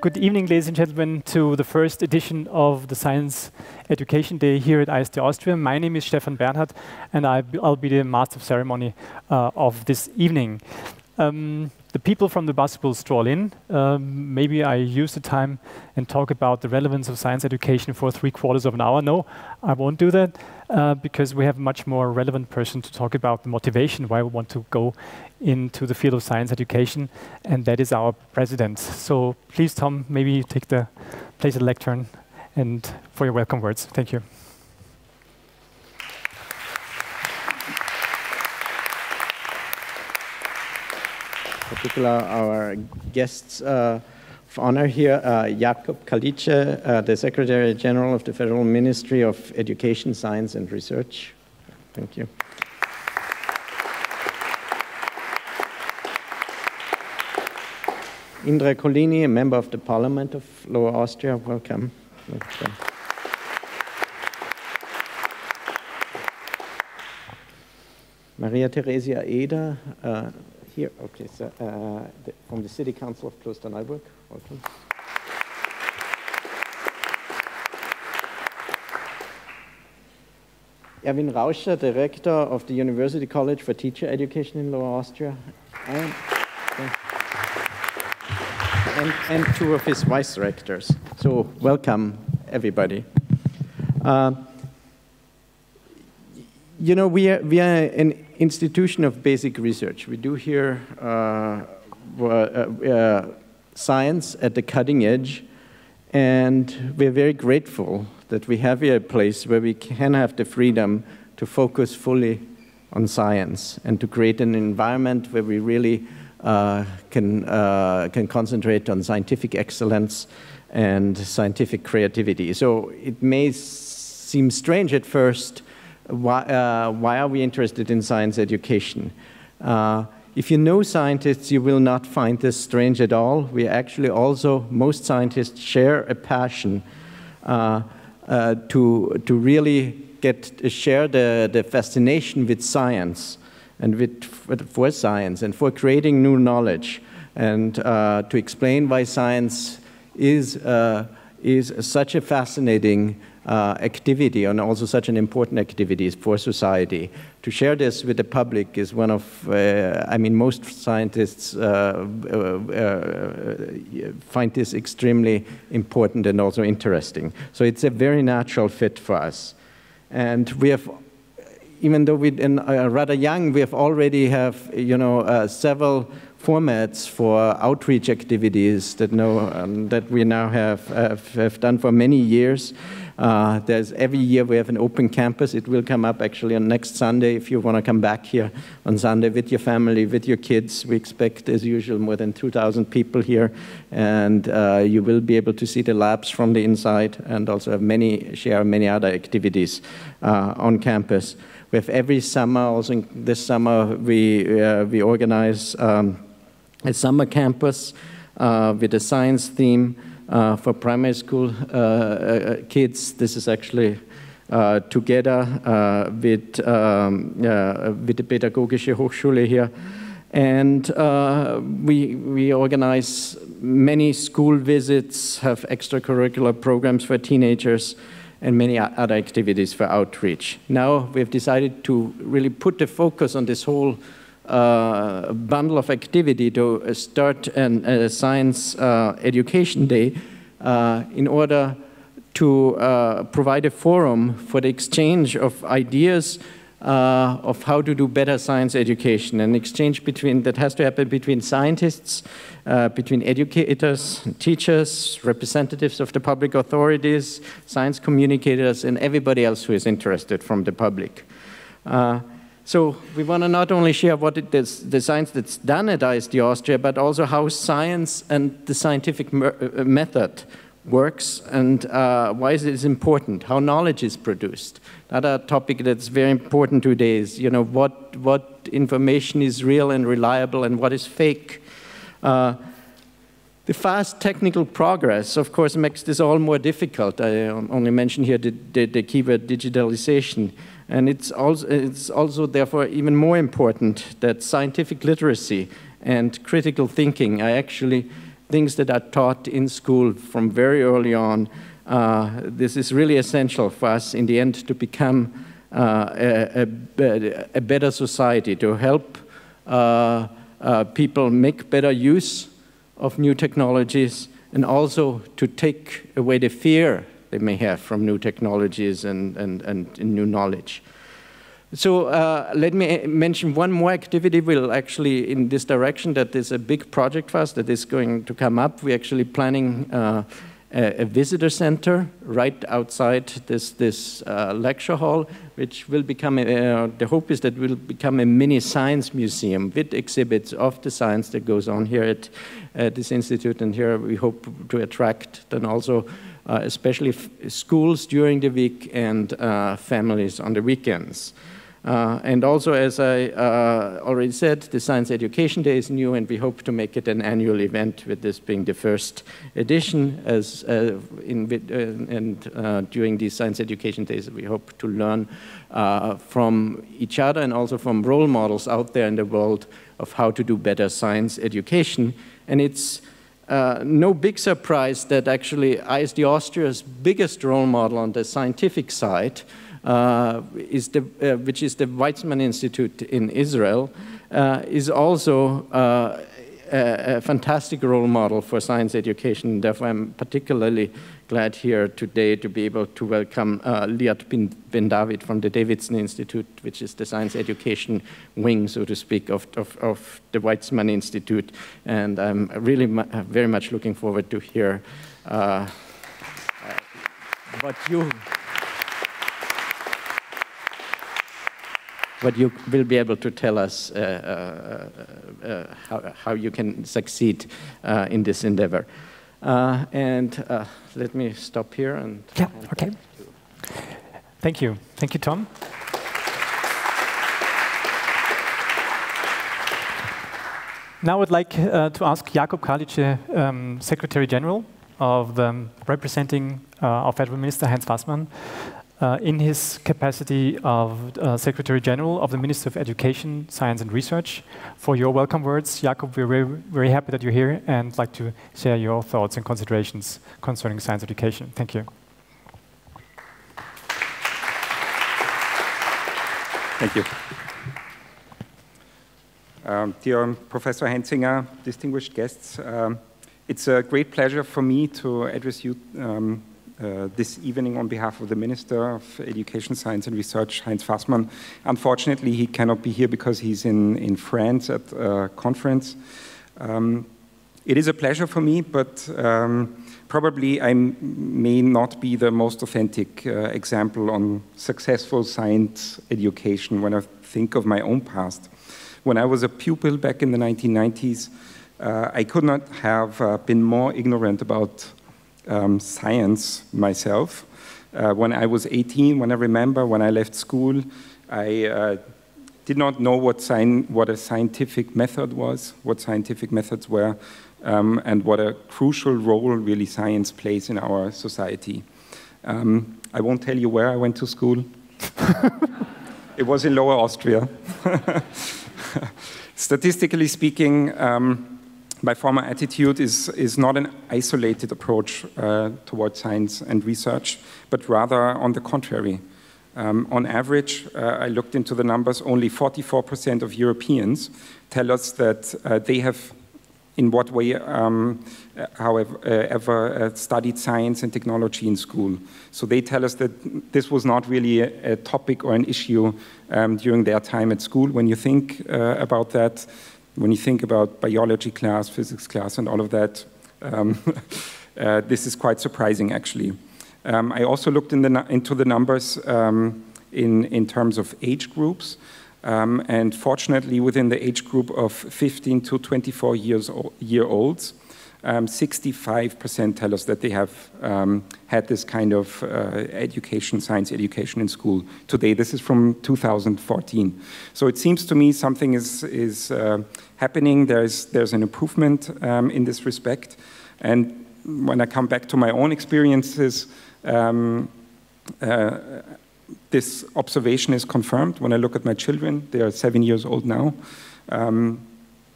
Good evening, ladies and gentlemen, to the first edition of the Science Education Day here at IST Austria. My name is Stefan Bernhard, and I'll be the master of ceremony of this evening. The people from the bus will stroll in. Maybe I use the time and talk about the relevance of science education for 3/4 of an hour. No, I won't do that, because we have a much more relevant person to talk about the motivation why we want to go into the field of science education, and that is our president. So please, Tom, maybe take the place of the lectern and for your welcome words. Thank you. Particular our guests of honor here, Jakob Kalitsche, the Secretary General of the Federal Ministry of Education, Science and Research. Thank you. Indra Colini, a member of the Parliament of Lower Austria. Welcome. Welcome. Maria Theresia Eder, here, okay, so from the City Council of Klosterneuburg, welcome. Erwin Rauscher, Director of the University College for Teacher Education in Lower Austria, and two of his vice-rectors. So, welcome, everybody. You know, we are an institution of basic research. We do here science at the cutting edge, and we're very grateful that we have here a place where we can have the freedom to focus fully on science and to create an environment where we really can concentrate on scientific excellence and scientific creativity. So it may seem strange at first, why are we interested in science education? If you know scientists, you will not find this strange at all. We actually also, most scientists share a passion to really share the fascination with science and for science and for creating new knowledge and to explain why science is such a fascinating activity and also such an important activity for society. To share this with the public is one of, I mean, most scientists find this extremely important and also interesting. So it's a very natural fit for us. And we have, even though we're rather young, we have already have, you know, several formats for outreach activities that, that we now have done for many years. There's every year we have an open campus. It will come up actually on next Sunday. If you want to come back here on Sunday with your family, with your kids, we expect as usual more than 2,000 people here, and you will be able to see the labs from the inside and also have many other activities on campus. We have every summer, also this summer we organize a summer campus with a science theme. For primary school kids, this is actually together with the Pedagogische Hochschule here, and we organize many school visits, have extracurricular programs for teenagers, and many other activities for outreach. Now we've decided to really put the focus on this whole bundle of activity to start a science education day in order to provide a forum for the exchange of ideas of how to do better science education, an exchange between, that has to happen between scientists, between educators, teachers, representatives of the public authorities, science communicators, and everybody else who is interested from the public. So we want to not only share what it is, the science that's done at IST Austria, but also how science and the scientific method works and why it is important, how knowledge is produced. Another topic that's very important today is, you know, what information is real and reliable and what is fake. The fast technical progress, of course, makes this all more difficult. I only mentioned here the keyword digitalization. And it's also, therefore, even more important that scientific literacy and critical thinking are actually things that are taught in school from very early on. This is really essential for us, in the end, to become a better society, to help people make better use of new technologies, and also to take away the fear they may have from new technologies and new knowledge. So let me mention one more activity will actually in this direction that is a big project for us that is going to come up. We're actually planning a visitor center right outside this lecture hall, which will become, the hope is that will become a mini science museum with exhibits of the science that goes on here at this institute. And here we hope to attract then also especially schools during the week and families on the weekends. And also, as I already said, the Science Education Day is new, and we hope to make it an annual event, with this being the first edition. During these Science Education Days, we hope to learn from each other and also from role models out there in the world of how to do better science education. And it's no big surprise that actually IST Austria's biggest role model on the scientific side which is the Weizmann Institute in Israel, is also a fantastic role model for science education. Therefore, I'm particularly glad here today to be able to welcome Liat Ben David from the Davidson Institute, which is the science education wing, so to speak, of the Weizmann Institute. And I'm really very much looking forward to hear what you will be able to tell us how you can succeed in this endeavor. And let me stop here. And yeah, okay. Thank you. Thank you, Tom. Now I'd like to ask Jakob Kalitsche, Secretary General of the representing our Federal Minister Heinz Fassmann, in his capacity of Secretary General of the Ministry of Education, Science and Research, for your welcome words. Jakob, we're very, very happy that you're here and I'd like to share your thoughts and considerations concerning science education. Thank you. Thank you. Dear Professor Henzinger, distinguished guests, it's a great pleasure for me to address you this evening on behalf of the Minister of Education, Science and Research, Heinz Fassmann. Unfortunately, he cannot be here because he's in France at a conference. It is a pleasure for me, but probably I may not be the most authentic example on successful science education when I think of my own past. When I was a pupil back in the 1990s, I could not have been more ignorant about science myself. When I was 18, when I remember, when I left school, I did not know what a scientific method was, what scientific methods were, and what a crucial role really science plays in our society. I won't tell you where I went to school. It was in Lower Austria. Statistically speaking, my former attitude is not an isolated approach towards science and research, but rather on the contrary. On average, I looked into the numbers, only 44% of Europeans tell us that they have, in what way, however, studied science and technology in school. So they tell us that this was not really a topic or an issue during their time at school. When you think about that, when you think about biology class, physics class, and all of that, this is quite surprising, actually. I also looked into the numbers in terms of age groups, and fortunately, within the age group of 15 to 24 year olds, 65% tell us that they have had this kind of education, science education in school. Today, this is from 2014. So it seems to me something is happening. There's an improvement in this respect. And when I come back to my own experiences, this observation is confirmed. When I look at my children, they are 7 years old now,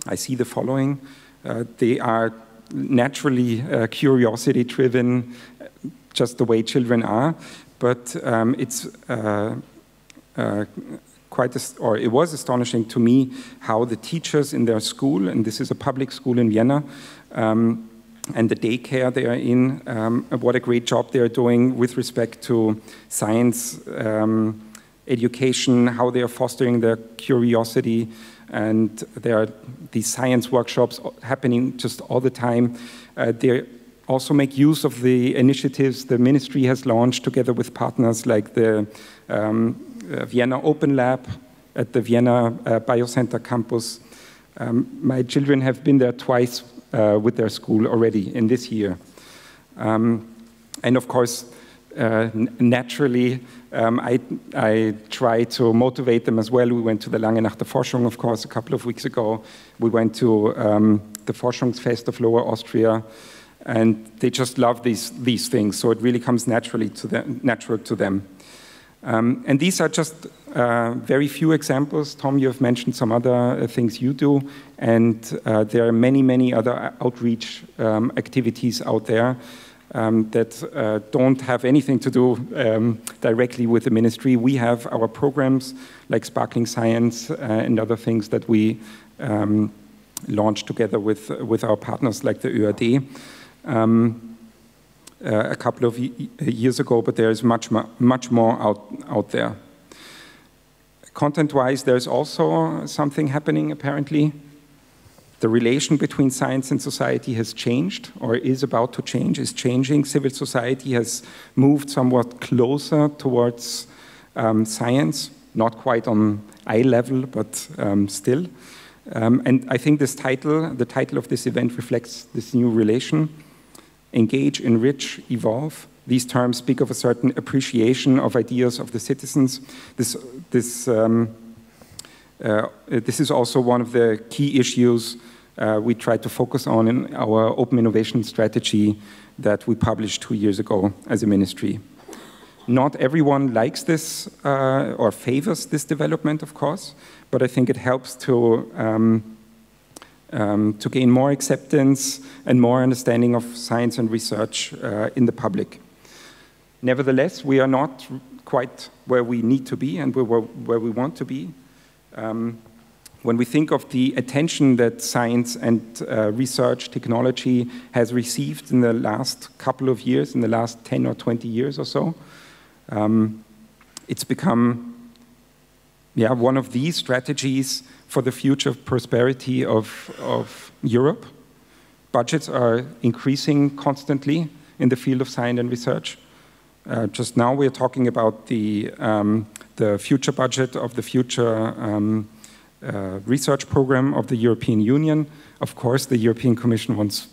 I see the following. They are naturally curiosity-driven, just the way children are, but it was astonishing to me how the teachers in their school, and this is a public school in Vienna, and the daycare they are in, what a great job they are doing with respect to science, education, how they are fostering their curiosity, and there are these science workshops happening just all the time. They also make use of the initiatives the ministry has launched together with partners like the Vienna Open Lab at the Vienna Biocenter campus. My children have been there twice with their school already in this year. And of course, naturally, I try to motivate them as well. We went to the Langenachter Forschung, of course, a couple of weeks ago. We went to the Forschungsfest of Lower Austria, and they just love these things. So it really comes naturally to them, and these are just very few examples. Tom, you have mentioned some other things you do, and there are many, many other outreach activities out there that don't have anything to do directly with the ministry. We have our programs like Sparkling Science and other things that we launch together with our partners like the ÖAD. A couple of years ago, but there is much more out there. Content-wise, there's also something happening, apparently. The relation between science and society has changed, or is about to change, is changing. Civil society has moved somewhat closer towards science, not quite on eye level, but still. And I think this title, the title of this event reflects this new relation. Engage, enrich, evolve. These terms speak of a certain appreciation of ideas of the citizens. This is also one of the key issues we try to focus on in our open innovation strategy that we published 2 years ago as a ministry. Not everyone likes this or favors this development, of course, but I think it helps to gain more acceptance and more understanding of science and research in the public. Nevertheless, we are not quite where we need to be and where we want to be. When we think of the attention that science and research technology has received in the last couple of years, in the last 10 or 20 years or so, it's become one of these strategies for the future prosperity of Europe. Budgets are increasing constantly in the field of science and research. Just now we are talking about the future budget of the future research program of the European Union. Of course, the European Commission wants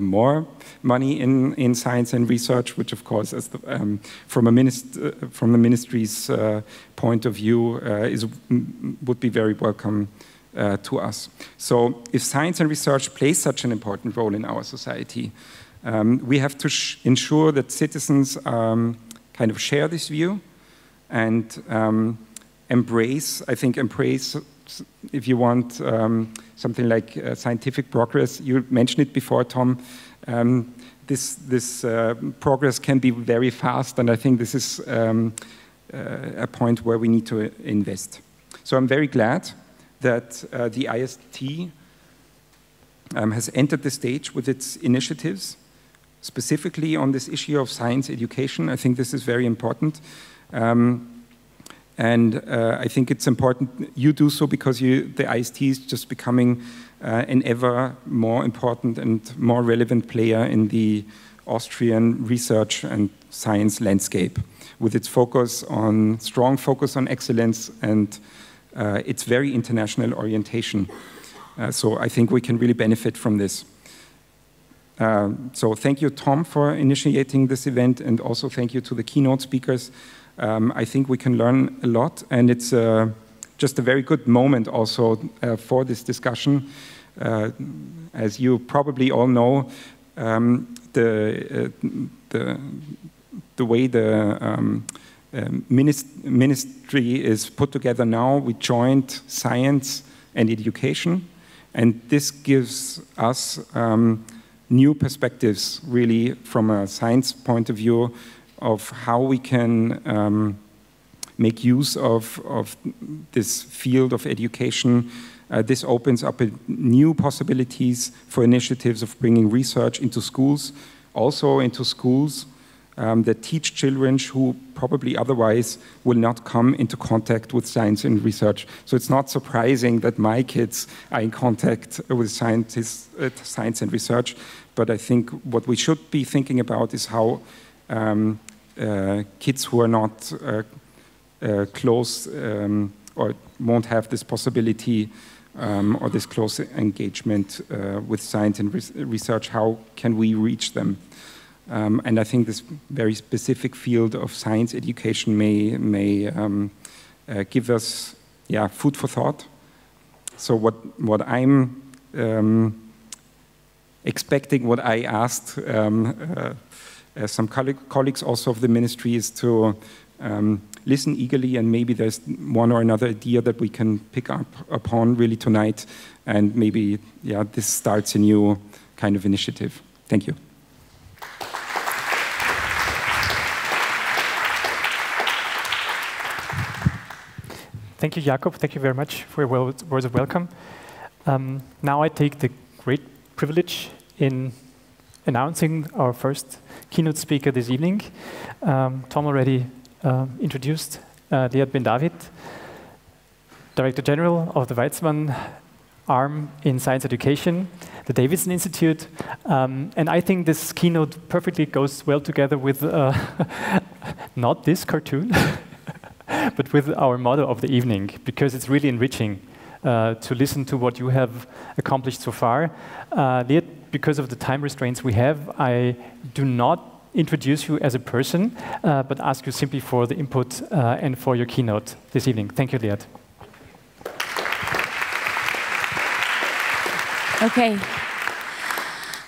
more money in science and research, which of course, as the, from the ministry's point of view, would be very welcome to us. So if science and research plays such an important role in our society, we have to ensure that citizens kind of share this view and embrace, if you want, something like scientific progress. You mentioned it before, Tom. This progress can be very fast, and I think this is a point where we need to invest. So I'm very glad that the IST has entered the stage with its initiatives, specifically on this issue of science education. I think this is very important. And I think it's important you do so because the IST is just becoming an ever more important and more relevant player in the Austrian research and science landscape, with its strong focus on excellence and its very international orientation. So I think we can really benefit from this. So thank you, Tom, for initiating this event, and also thank you to the keynote speakers. I think we can learn a lot, and it's just a very good moment also for this discussion. As you probably all know, the way the ministry is put together now, we joined science and education, and this gives us new perspectives, really, from a science point of view, of how we can make use of this field of education. This opens up new possibilities for initiatives of bringing research into schools, also into schools that teach children who probably otherwise will not come into contact with science and research. So it's not surprising that my kids are in contact with scientists, science and research, but I think what we should be thinking about is how kids who are not close or won't have this possibility or this close engagement with science and research, how can we reach them? And I think this very specific field of science education may give us, yeah, food for thought. So what I'm expecting, what I asked some colleagues also of the ministry, is to listen eagerly, and maybe there's one or another idea that we can pick up upon really tonight, and maybe, yeah, this starts a new kind of initiative. Thank you. Thank you, Jakob. Thank you very much for your words of welcome. Now I take the great privilege in announcing our first keynote speaker this evening. Tom already introduced Liat Ben David, Director General of the Weizmann arm in science education, the Davidson Institute. And I think this keynote perfectly goes well together with, not this cartoon, but with our motto of the evening, because it's really enriching to listen to what you have accomplished so far. Liat, because of the time restraints we have, I do not introduce you as a person, but ask you simply for the input and for your keynote this evening. Thank you, Liat. Okay.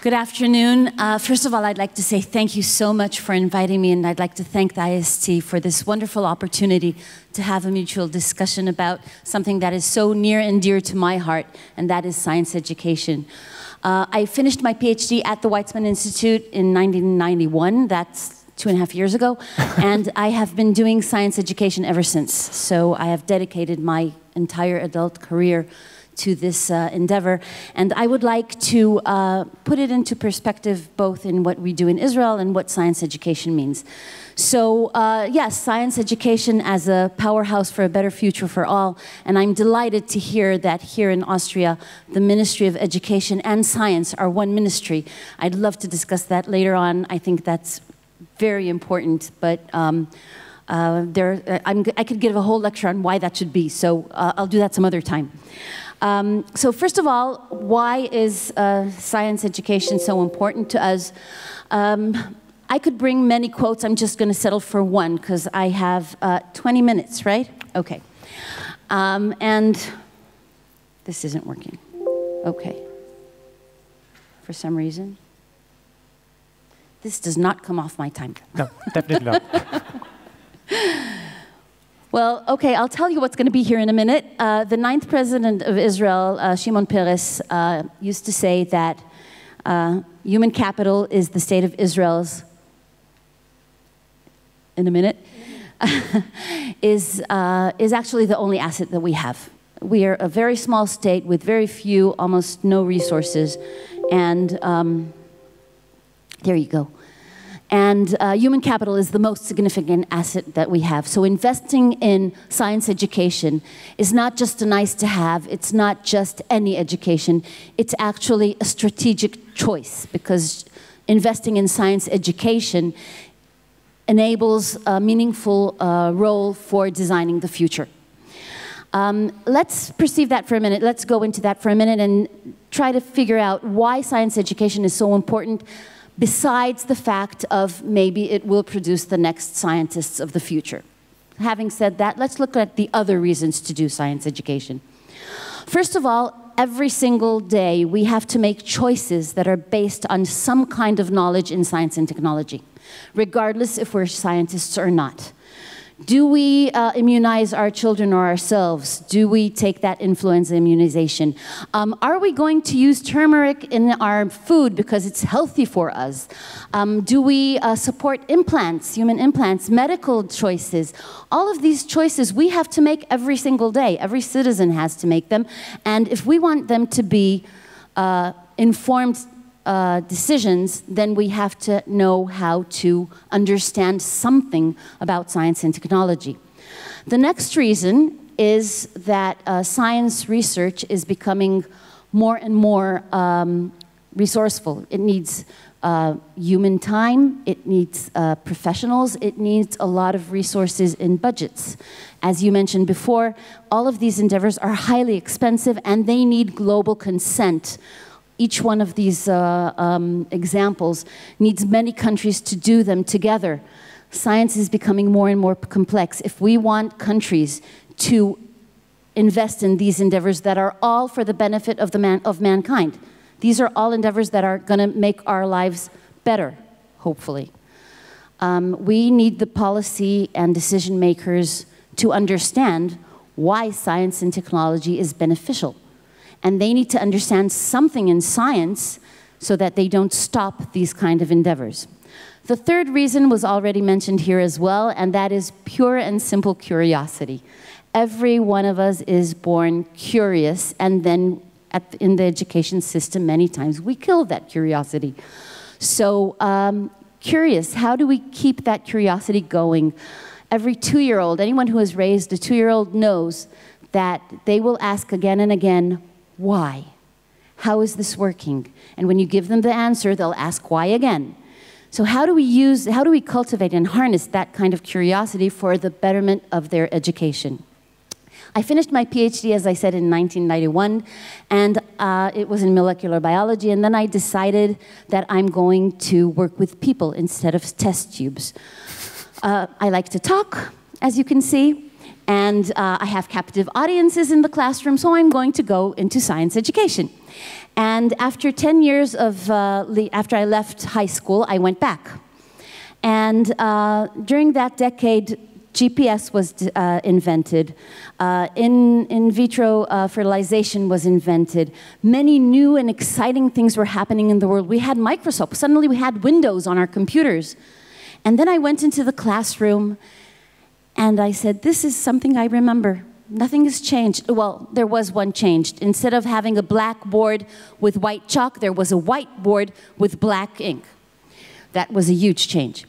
Good afternoon. First of all, I'd like to say thank you so much for inviting me, and I'd like to thank the IST for this wonderful opportunity to have a mutual discussion about something that is so near and dear to my heart, and that is science education. I finished my PhD at the Weizmann Institute in 1991, that's 2.5 years ago, and I have been doing science education ever since. So I have dedicated my entire adult career to this endeavor, and I would like to put it into perspective both in what we do in Israel and what science education means. So yes, science education as a powerhouse for a better future for all, and I'm delighted to hear that here in Austria, the Ministry of Education and Science are one ministry. I'd love to discuss that later on. I think that's very important, but I could give a whole lecture on why that should be, so I'll do that some other time. So first of all, why is science education so important to us? I could bring many quotes. I'm just going to settle for one because I have 20 minutes, right? Okay. And this isn't working. Okay. For some reason. This does not come off my time. No, definitely not. Well, okay, I'll tell you what's going to be here in a minute. The 9th president of Israel, Shimon Peres, used to say that human capital is the state of Israel's, in a minute, is actually the only asset that we have. We are a very small state with very few, almost no resources, and there you go. And human capital is the most significant asset that we have. So investing in science education is not just a nice to have, it's not just any education, it's actually a strategic choice, because investing in science education enables a meaningful role for designing the future. Let's perceive that for a minute, let's go into that for a minute and try to figure out why science education is so important, besides the fact of maybe it will produce the next scientists of the future. Having said that, let's look at the other reasons to do science education. First of all, every single day we have to make choices that are based on some kind of knowledge in science and technology, regardless if we're scientists or not. Do we immunize our children or ourselves? Do we take that influenza immunization? Are we going to use turmeric in our food because it's healthy for us? Do we support implants, human implants, medical choices? All of these choices we have to make every single day. Every citizen has to make them. And if we want them to be informed decisions, then we have to know how to understand something about science and technology. The next reason is that science research is becoming more and more resourceful. It needs human time, it needs professionals, it needs a lot of resources in budgets. As you mentioned before, all of these endeavors are highly expensive and they need global consent. Each one of these examples needs many countries to do them together. Science is becoming more and more complex. If we want countries to invest in these endeavors that are all for the benefit of, mankind, these are all endeavors that are gonna make our lives better, hopefully. We need the policy and decision makers to understand why science and technology is beneficial. And they need to understand something in science so that they don't stop these kind of endeavors. The third reason was already mentioned here as well, and that is pure and simple curiosity. Every one of us is born curious, and then in the education system, many times we kill that curiosity. So curious, how do we keep that curiosity going? Every two-year-old, anyone who has raised a two-year-old knows that they will ask again and again, why? How is this working? And when you give them the answer, they'll ask why again. So how do we cultivate and harness that kind of curiosity for the betterment of their education? I finished my PhD, as I said, in 1991, and it was in molecular biology, and then I decided that I'm going to work with people instead of test tubes. I like to talk, as you can see. And I have captive audiences in the classroom, so I'm going to go into science education. And after 10 years of, after I left high school, I went back. And during that decade, GPS was invented. In vitro fertilization was invented. Many new and exciting things were happening in the world. We had Microsoft. Suddenly we had Windows on our computers. And then I went into the classroom and I said, this is something I remember. Nothing has changed. Well, there was one change. Instead of having a blackboard with white chalk, there was a whiteboard with black ink. That was a huge change.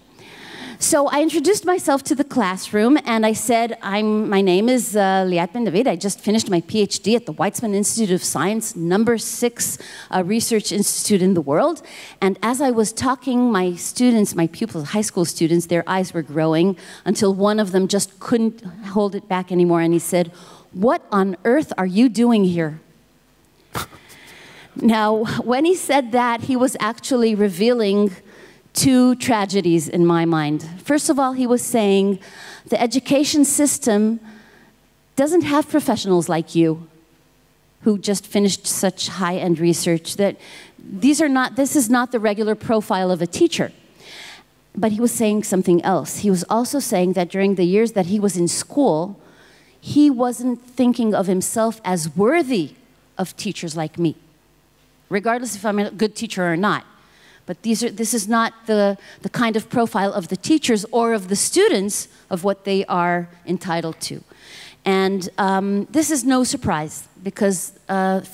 So I introduced myself to the classroom and I said, my name is Liat Ben David. I just finished my PhD at the Weizmann Institute of Science, #6 research institute in the world. And as I was talking, my students, my pupils, high school students, their eyes were growing until one of them just couldn't hold it back anymore. And he said, what on earth are you doing here? Now, when he said that, he was actually revealing two tragedies in my mind. First of all, he was saying, the education system doesn't have professionals like you who just finished such high-end research, that this is not the regular profile of a teacher. But he was saying something else. He was also saying that during the years that he was in school, he wasn't thinking of himself as worthy of teachers like me, regardless if I'm a good teacher or not. But this is not the kind of profile of the teachers or of the students of what they are entitled to. And this is no surprise, because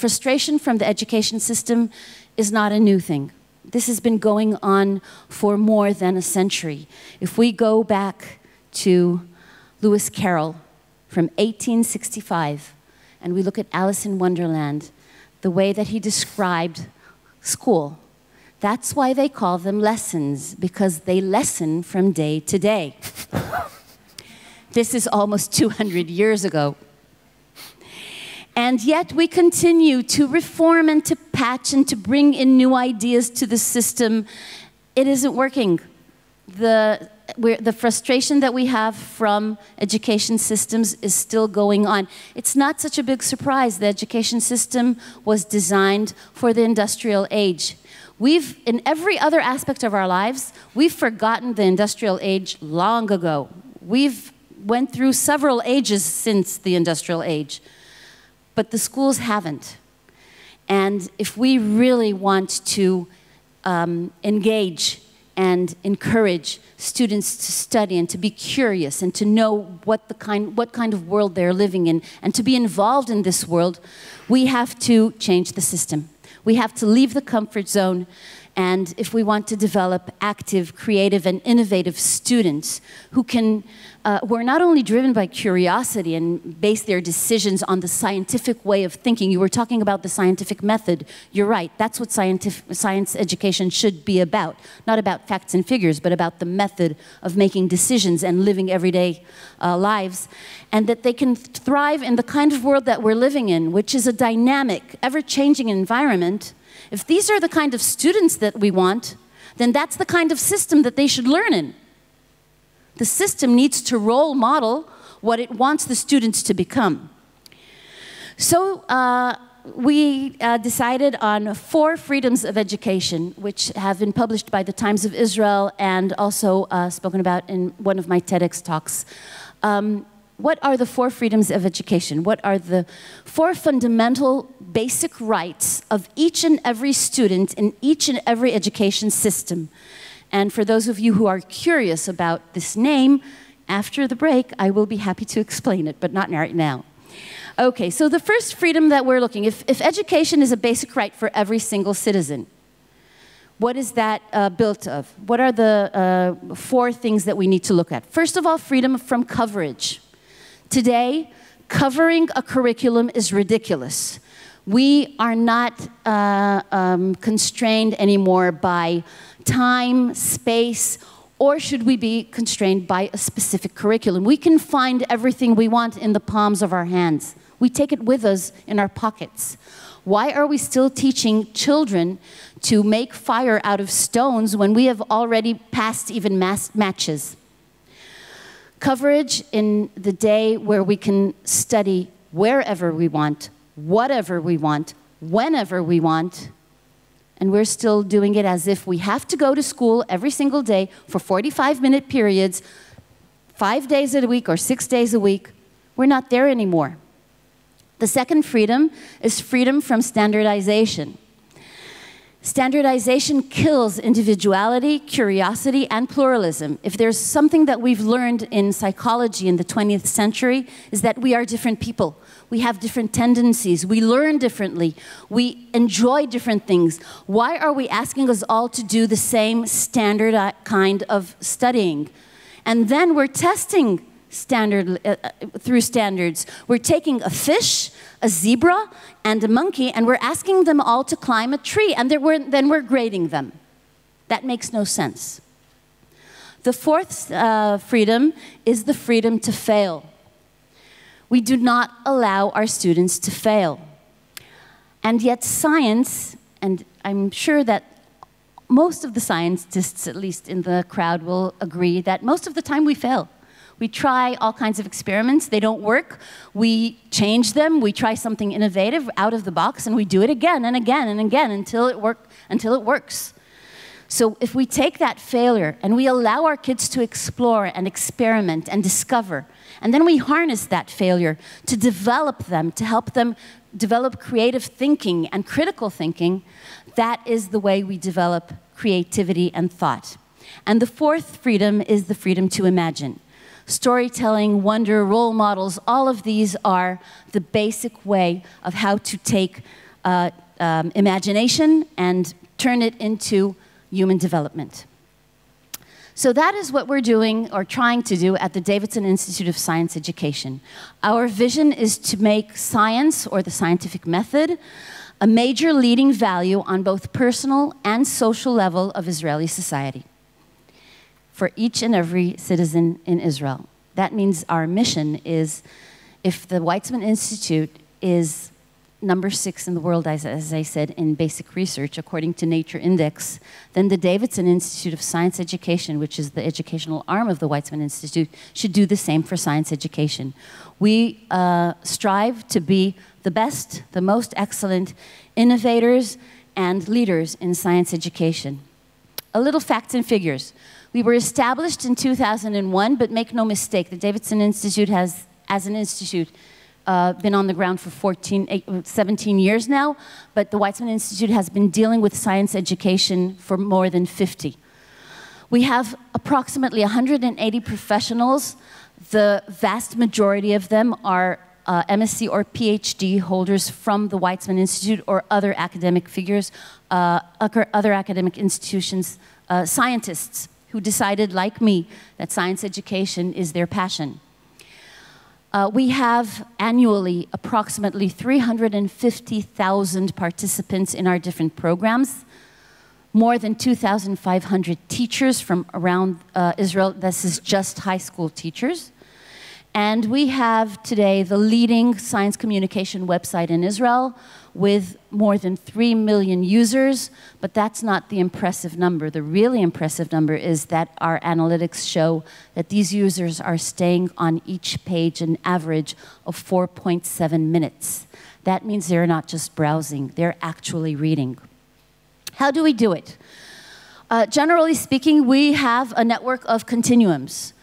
frustration from the education system is not a new thing. This has been going on for more than a century. If we go back to Lewis Carroll from 1865, and we look at Alice in Wonderland, the way that he described school, that's why they call them lessons, because they lessen from day to day. This is almost 200 years ago. And yet we continue to reform and to patch and to bring in new ideas to the system. It isn't working. The the frustration that we have from education systems is still going on. It's not such a big surprise. The education system was designed for the industrial age. We've, in every other aspect of our lives, we've forgotten the industrial age long ago. We've went through several ages since the industrial age, but the schools haven't. And if we really want to engage and encourage students to study and to be curious and to know what kind of world they're living in and to be involved in this world, we have to change the system. We have to leave the comfort zone, and if we want to develop active, creative, and innovative students who can, who are not only driven by curiosity and base their decisions on the scientific way of thinking. You were talking about the scientific method. You're right. That's what science education should be about. Not about facts and figures, but about the method of making decisions and living everyday lives. And that they can thrive in the kind of world that we're living in, which is a dynamic, ever-changing environment. If these are the kind of students that we want, then that's the kind of system that they should learn in. The system needs to role model what it wants the students to become. So we decided on 4 freedoms of education, which have been published by the Times of Israel and also spoken about in one of my TEDx talks. What are the 4 freedoms of education? What are the 4 fundamental basic rights of each and every student in each and every education system? And for those of you who are curious about this name, after the break, I will be happy to explain it, but not right now. Okay, so the first freedom that we're looking, if education is a basic right for every single citizen, what is that built of? What are the 4 things that we need to look at? First of all, freedom from coverage. Today, covering a curriculum is ridiculous. We are not constrained anymore by time, space, or should we be constrained by a specific curriculum? We can find everything we want in the palms of our hands. We take it with us in our pockets. Why are we still teaching children to make fire out of stones when we have already passed even matches? Coverage in the day where we can study wherever we want, whatever we want, whenever we want, and we're still doing it as if we have to go to school every single day for 45-minute periods, 5 days a week or 6 days a week. We're not there anymore. The second freedom is freedom from standardization. Standardization kills individuality, curiosity, and pluralism. If there's something that we've learned in psychology in the 20th century, is that we are different people. We have different tendencies. We learn differently. We enjoy different things. Why are we asking us all to do the same standard kind of studying? And then we're testing standard, through standards. We're taking a fish, a zebra, and a monkey, and we're asking them all to climb a tree, and then we're grading them. That makes no sense. The fourth freedom is the freedom to fail. We do not allow our students to fail. And yet science, and I'm sure that most of the scientists, at least in the crowd, will agree that most of the time we fail. We try all kinds of experiments, they don't work, we change them, we try something innovative out of the box, and we do it again and again and again until it works. So if we take that failure and we allow our kids to explore and experiment and discover, and then we harness that failure to develop them, to help them develop creative thinking and critical thinking, that is the way we develop creativity and thought. And the fourth freedom is the freedom to imagine. Storytelling, wonder, role models, all of these are the basic way of how to take imagination and turn it into human development. So that is what we're doing or trying to do at the Davidson Institute of Science Education. Our vision is to make science, or the scientific method, a major leading value on both personal and social level of Israeli society, for each and every citizen in Israel. That means our mission is, if the Weizmann Institute is number 6 in the world, as I said, in basic research, according to Nature Index. Then the Davidson Institute of Science Education, which is the educational arm of the Weizmann Institute, should do the same for science education. We strive to be the best, the most excellent innovators and leaders in science education. A little facts and figures. We were established in 2001, but make no mistake, the Davidson Institute has, as an institute, been on the ground for 17 years now, but the Weizmann Institute has been dealing with science education for more than 50. We have approximately 180 professionals. The vast majority of them are MSc or PhD holders from the Weizmann Institute or other academic figures, other academic institutions, scientists who decided, like me, that science education is their passion. We have annually approximately 350,000 participants in our different programs, more than 2,500 teachers from around Israel. This is just high school teachers. And we have today the leading science communication website in Israel with more than 3 million users, but that's not the impressive number. The really impressive number is that our analytics show that these users are staying on each page an average of 4.7 minutes. That means they're not just browsing, they're actually reading. How do we do it? Generally speaking, we have a network of continuums.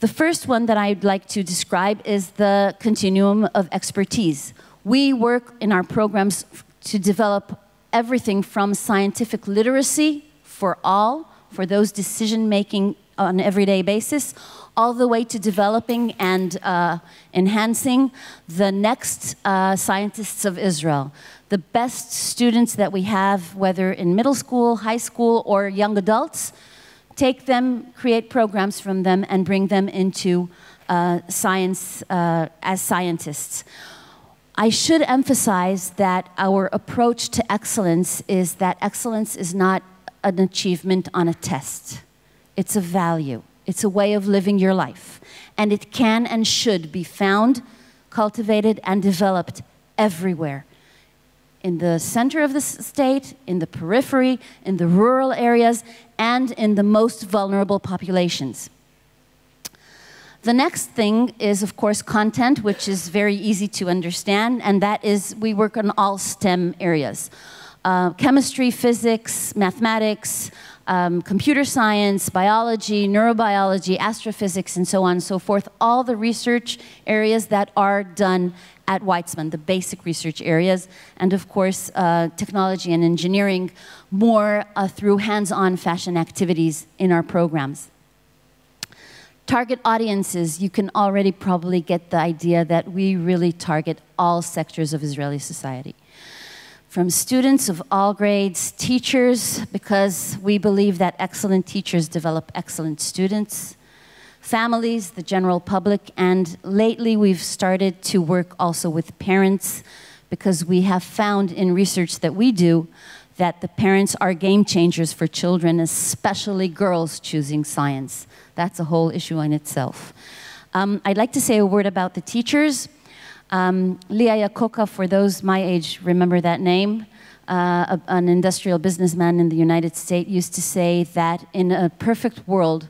The first one that I'd like to describe is the continuum of expertise. We work in our programs to develop everything from scientific literacy for all, for those decision-making on an everyday basis, all the way to developing and enhancing the next scientists of Israel. The best students that we have, whether in middle school, high school, or young adults, take them, create programs from them, and bring them into science as scientists. I should emphasize that our approach to excellence is that excellence is not an achievement on a test. It's a value. It's a way of living your life. And it can and should be found, cultivated, and developed everywhere. In the center of the state, in the periphery, in the rural areas, and in the most vulnerable populations. The next thing is, of course, content, which is very easy to understand, and that is we work on all STEM areas. Chemistry, physics, mathematics, computer science, biology, neurobiology, astrophysics, and so on and so forth. All the research areas that are done at Weizmann, the basic research areas, and of course, technology and engineering, more through hands-on fashion activities in our programs. Target audiences, you can already probably get the idea that we really target all sectors of Israeli society. From students of all grades, teachers, because we believe that excellent teachers develop excellent students, families, the general public, and lately we've started to work also with parents, because we have found in research that we do that the parents are game changers for children, especially girls choosing science. That's a whole issue in itself. I'd like to say a word about the teachers. Leah Yakoka, for those my age remember that name, an industrial businessman in the United States, used to say that in a perfect world,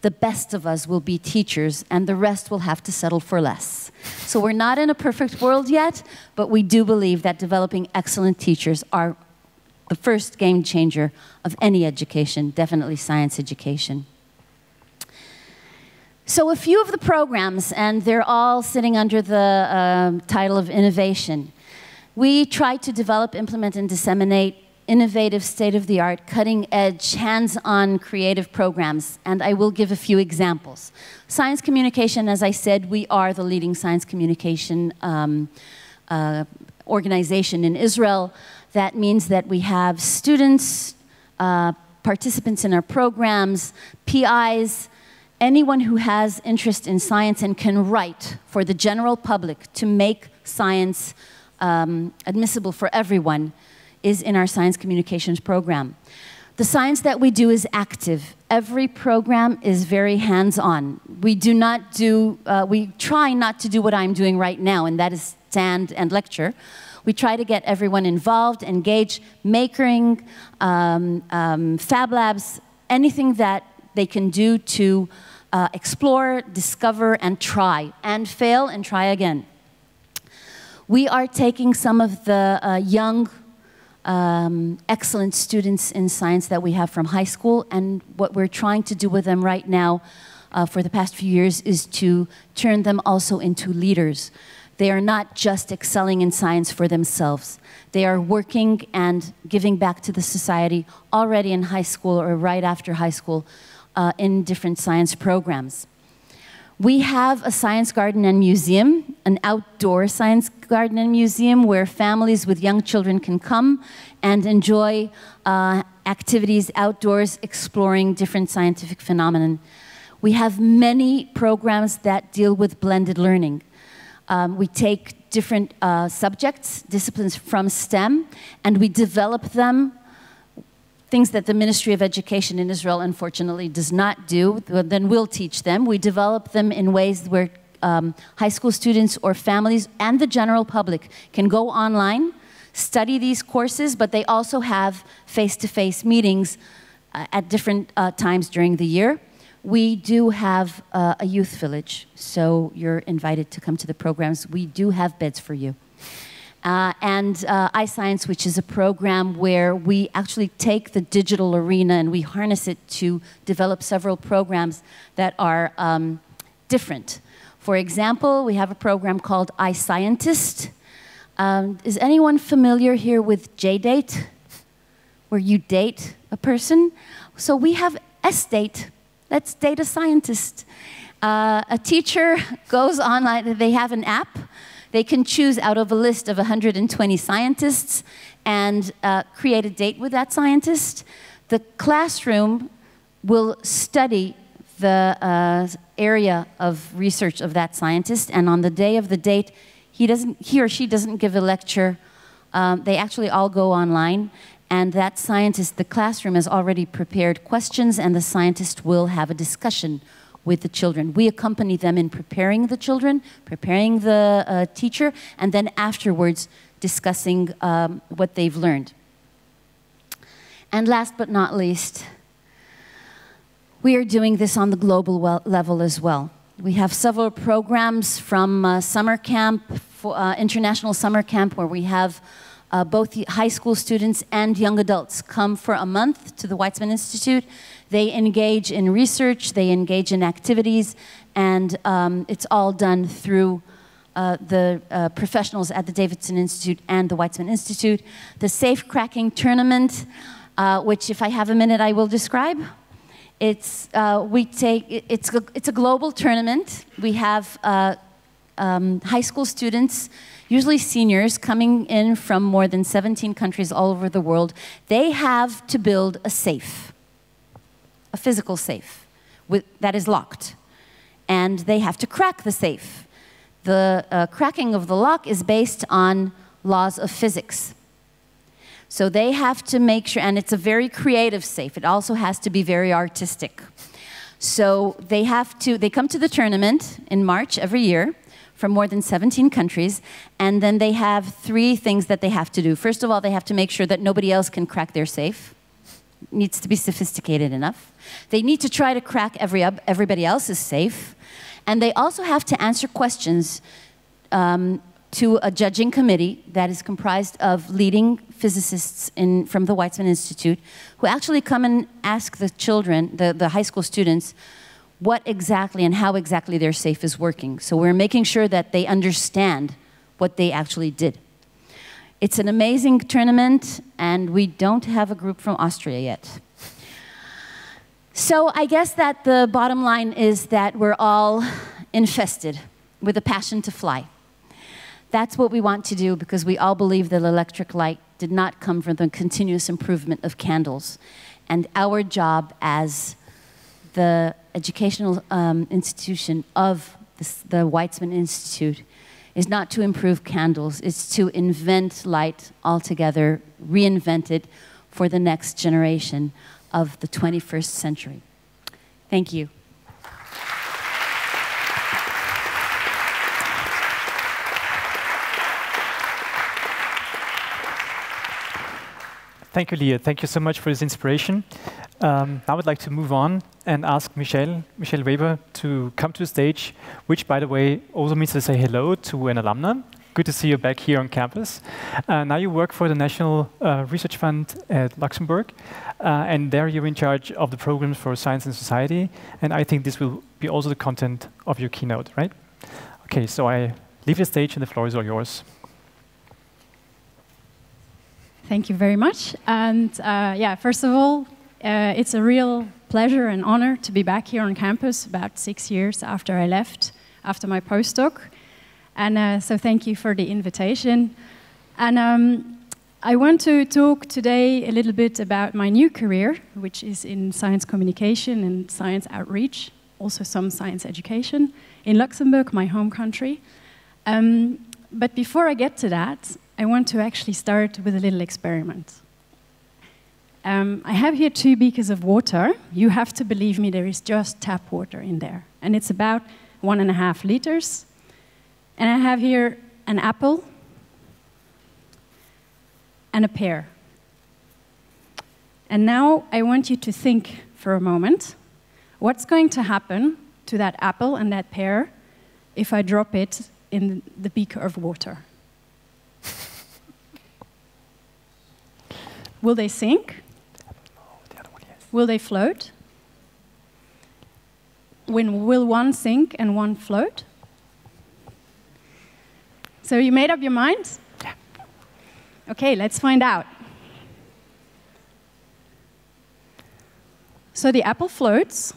the best of us will be teachers and the rest will have to settle for less. So we're not in a perfect world yet, but we do believe that developing excellent teachers are the first game changer of any education, definitely science education. So a few of the programs, and they're all sitting under the title of innovation. We try to develop, implement, and disseminate innovative, state-of-the-art, cutting-edge, hands-on creative programs, and I will give a few examples. Science communication, as I said, we are the leading science communication organization in Israel. That means that we have students, participants in our programs, PIs, anyone who has interest in science and can write for the general public to make science admissible for everyone is in our science communications program. The science that we do is active. Every program is very hands-on. We do not do, we try not to do what I'm doing right now, and that is stand and lecture. We try to get everyone involved, engage, making, fab labs, anything that they can do to explore, discover, and try, and fail, and try again. We are taking some of the young, excellent students in science that we have from high school, and what we're trying to do with them right now for the past few years is to turn them also into leaders. They are not just excelling in science for themselves. They are working and giving back to the society already in high school or right after high school in different science programs. We have a science garden and museum, an outdoor science garden and museum where families with young children can come and enjoy activities outdoors, exploring different scientific phenomena. We have many programs that deal with blended learning. We take different subjects, disciplines from STEM, and we develop them. Things that the Ministry of Education in Israel, unfortunately, does not do, then we'll teach them. We develop them in ways where high school students or families and the general public can go online, study these courses, but they also have face-to-face meetings at different times during the year. We do have a youth village, so you're invited to come to the programs. We do have beds for you. And iScience, which is a program where we actually take the digital arena and we harness it to develop several programs that are different. For example, we have a program called iScientist. Is anyone familiar here with JDate, where you date a person? So we have SDate, that's data scientist. A teacher goes online, they have an app. They can choose out of a list of 120 scientists and create a date with that scientist. The classroom will study the area of research of that scientist, and on the day of the date, he or she doesn't give a lecture. They actually all go online, and that scientist, the classroom has already prepared questions, and the scientist will have a discussion with the children. We accompany them in preparing the children, preparing the teacher, and then afterwards discussing what they've learned. And last but not least, we are doing this on the global level as well. We have several programs from summer camp, for, international summer camp, where we have both high school students and young adults come for a month to the Weizmann Institute. They engage in research, they engage in activities, and it's all done through the professionals at the Davidson Institute and the Weizmann Institute. The Safe Cracking Tournament, which if I have a minute I will describe, it's a global tournament. We have high school students, usually seniors, coming in from more than 17 countries all over the world. They have to build a safe, a physical safe that is locked. And they have to crack the safe. The cracking of the lock is based on laws of physics. So they have to make sure, and it's a very creative safe. It also has to be very artistic. So they have to, they come to the tournament in March every year, from more than 17 countries, and then they have three things that they have to do. First of all, they have to make sure that nobody else can crack their safe. It needs to be sophisticated enough. They need to try to crack everybody else's safe. And they also have to answer questions to a judging committee that is comprised of leading physicists from the Weizmann Institute, who actually come and ask the children, the high school students, what exactly and how exactly their safe is working. So we're making sure that they understand what they actually did. It's an amazing tournament, and we don't have a group from Austria yet. So I guess that the bottom line is that we're all infested with a passion to fly. That's what we want to do, because we all believe that electric light did not come from the continuous improvement of candles. And our job as the educational institution of the Weizmann Institute is not to improve candles, it's to invent light altogether, reinvent it for the next generation of the 21st century. Thank you. Thank you, Liat. Thank you so much for this inspiration. I would like to move on and ask Michelle Weber, to come to the stage, which, by the way, also means to say hello to an alumna. Good to see you back here on campus. Now you work for the National Research Fund at Luxembourg, and there you're in charge of the programs for science and society, and I think this will be also the content of your keynote, right? Okay, so I leave the stage and the floor is all yours. Thank you very much, and yeah, first of all, it's a real pleasure and honor to be back here on campus about 6 years after I left, after my postdoc. And so thank you for the invitation. And I want to talk today a little bit about my new career, which is in science communication and science outreach, also some science education, in Luxembourg, my home country. But before I get to that, I want to actually start with a little experiment. I have here 2 beakers of water. You have to believe me, there is just tap water in there. And it's about 1.5 liters. And I have here an apple and a pear. And now I want you to think for a moment, what's going to happen to that apple and that pear if I drop it in the beaker of water? Will they sink? Will they float? Will one sink and one float? So you made up your mind? Yeah. Okay, let's find out. So the apple floats.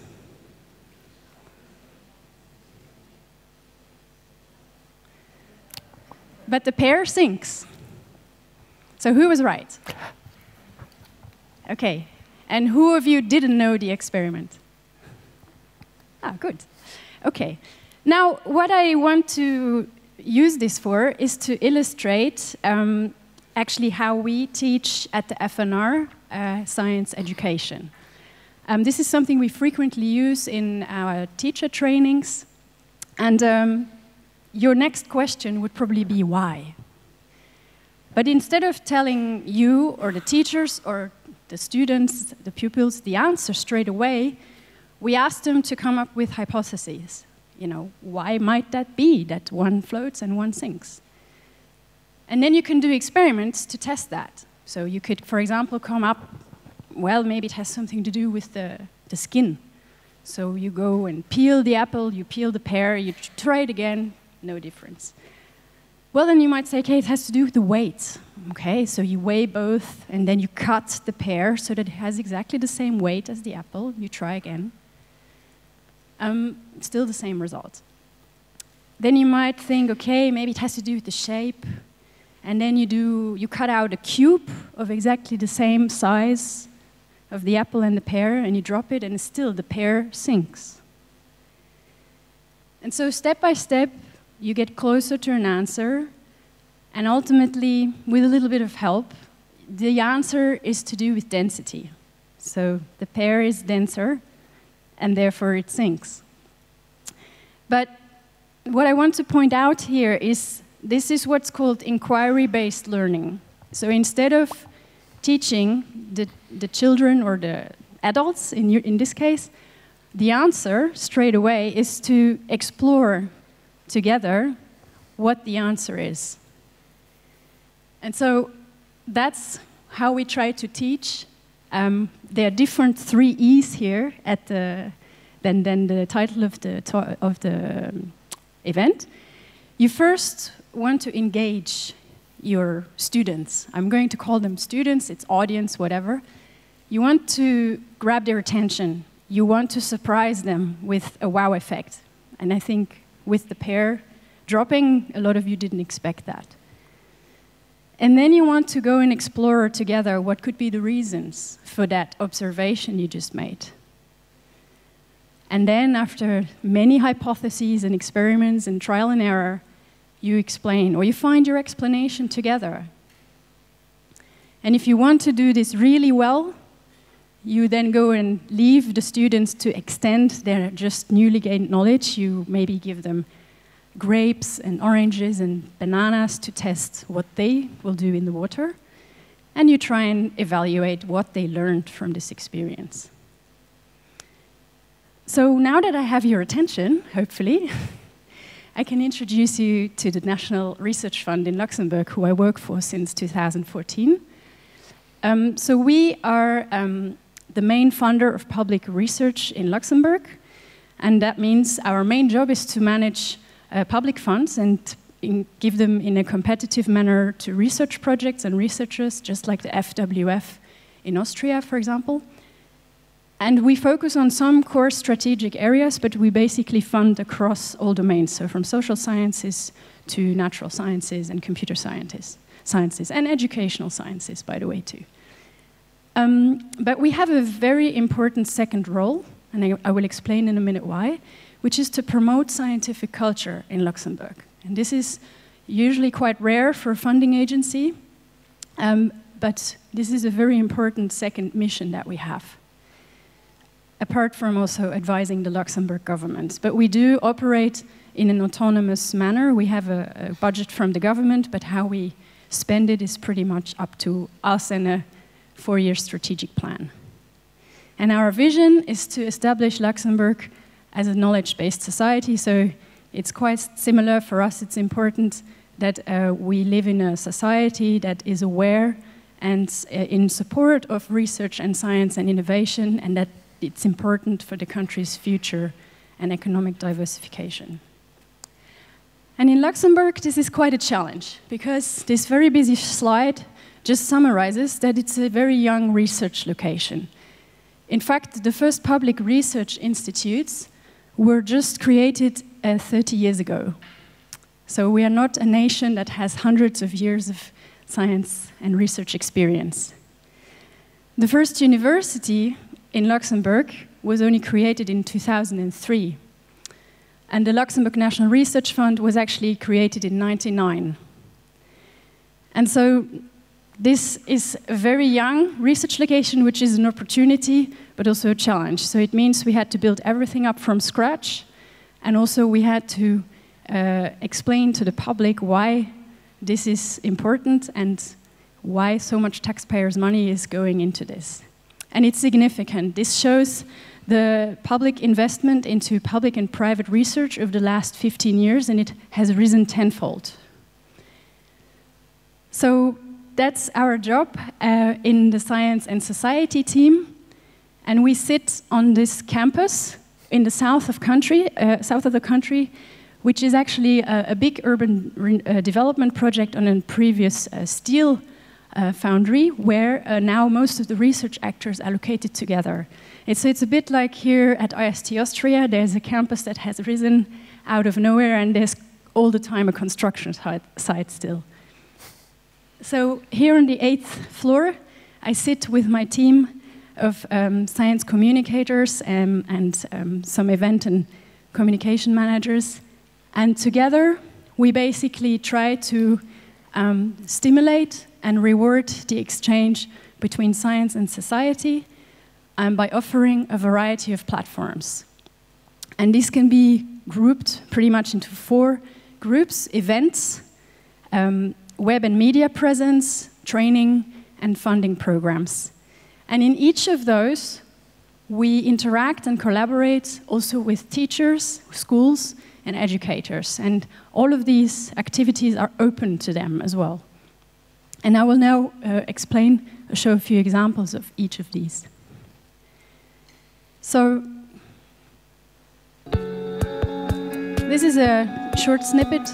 But the pear sinks. So who was right? Okay, and who of you didn't know the experiment? Ah, good. Okay, now what I want to use this for is to illustrate actually how we teach at the FNR science education. This is something we frequently use in our teacher trainings, and your next question would probably be why? But instead of telling you or the teachers or the students, the pupils, the answer straight away, we asked them to come up with hypotheses. You know, why might that be that one floats and one sinks? And then you can do experiments to test that. So you could, for example, come up, well, maybe it has something to do with the skin. So you go and peel the apple, you peel the pear, you try it again, no difference. Well, then you might say, okay, it has to do with the weight. Okay, so you weigh both, and then you cut the pear so that it has exactly the same weight as the apple. You try again. Still the same result. Then you might think, okay, maybe it has to do with the shape. And then you cut out a cube of exactly the same size of the apple and the pear, and you drop it, and still the pear sinks. And so step by step, you get closer to an answer, and ultimately, with a little bit of help, the answer is to do with density. So the pear is denser, and therefore it sinks. But what I want to point out here is this is what's called inquiry-based learning. So instead of teaching the children or the adults, in this case, the answer straight away is to explore together what the answer is. And so that's how we try to teach. There are different 3 E's here at than the title of the event. You first want to engage your students. I'm going to call them students, it's audience, whatever. You want to grab their attention. You want to surprise them with a wow effect. And I think with the pear dropping, a lot of you didn't expect that. And then you want to go and explore together what could be the reasons for that observation you just made. And then after many hypotheses and experiments and trial and error, you explain, or you find your explanation together. And if you want to do this really well, you then go and leave the students to extend their just newly gained knowledge. You maybe give them grapes and oranges and bananas to test what they will do in the water. and you try and evaluate what they learned from this experience. So now that I have your attention, hopefully, I can introduce you to the National Research Fund in Luxembourg, who I work for since 2014. So we are the main funder of public research in Luxembourg, and that means our main job is to manage public funds and give them in a competitive manner to research projects and researchers, just like the FWF in Austria, for example. And we focus on some core strategic areas, but we basically fund across all domains, so from social sciences to natural sciences and computer sciences and educational sciences, by the way, too. But we have a very important second role, and I will explain in a minute why, which is to promote scientific culture in Luxembourg. And this is usually quite rare for a funding agency, but this is a very important second mission that we have, apart from also advising the Luxembourg government. But we do operate in an autonomous manner. We have a budget from the government, but how we spend it is pretty much up to us and a four-year strategic plan. And our vision is to establish Luxembourg as a knowledge-based society, so it's quite similar for us. It's important that we live in a society that is aware and in support of research and science and innovation, and that it's important for the country's future and economic diversification. And in Luxembourg, this is quite a challenge, because this very busy slide just summarizes that it's a very young research location. In fact, the first public research institutes were just created 30 years ago. So we are not a nation that has hundreds of years of science and research experience. The first university in Luxembourg was only created in 2003. And the Luxembourg National Research Fund was actually created in 1999. And so this is a very young research location, which is an opportunity, but also a challenge. So it means we had to build everything up from scratch, and also we had to explain to the public why this is important and why so much taxpayers' money is going into this. And it's significant. This shows the public investment into public and private research over the last 15 years, and it has risen tenfold. So that's our job in the Science and Society team. And we sit on this campus in the south of the country, which is actually a big urban development project on a previous steel foundry, where now most of the research actors are located together. It's a bit like here at IST Austria. There's a campus that has risen out of nowhere, and there's all the time a construction site still. So here on the 8th floor, I sit with my team of science communicators and some event and communication managers, and together we basically try to stimulate and reward the exchange between science and society by offering a variety of platforms. And these can be grouped pretty much into four groups: events, web and media presence, training, and funding programs. And in each of those, we interact and collaborate also with teachers, schools, and educators. And all of these activities are open to them as well. And I will now show a few examples of each of these. So, this is a short snippet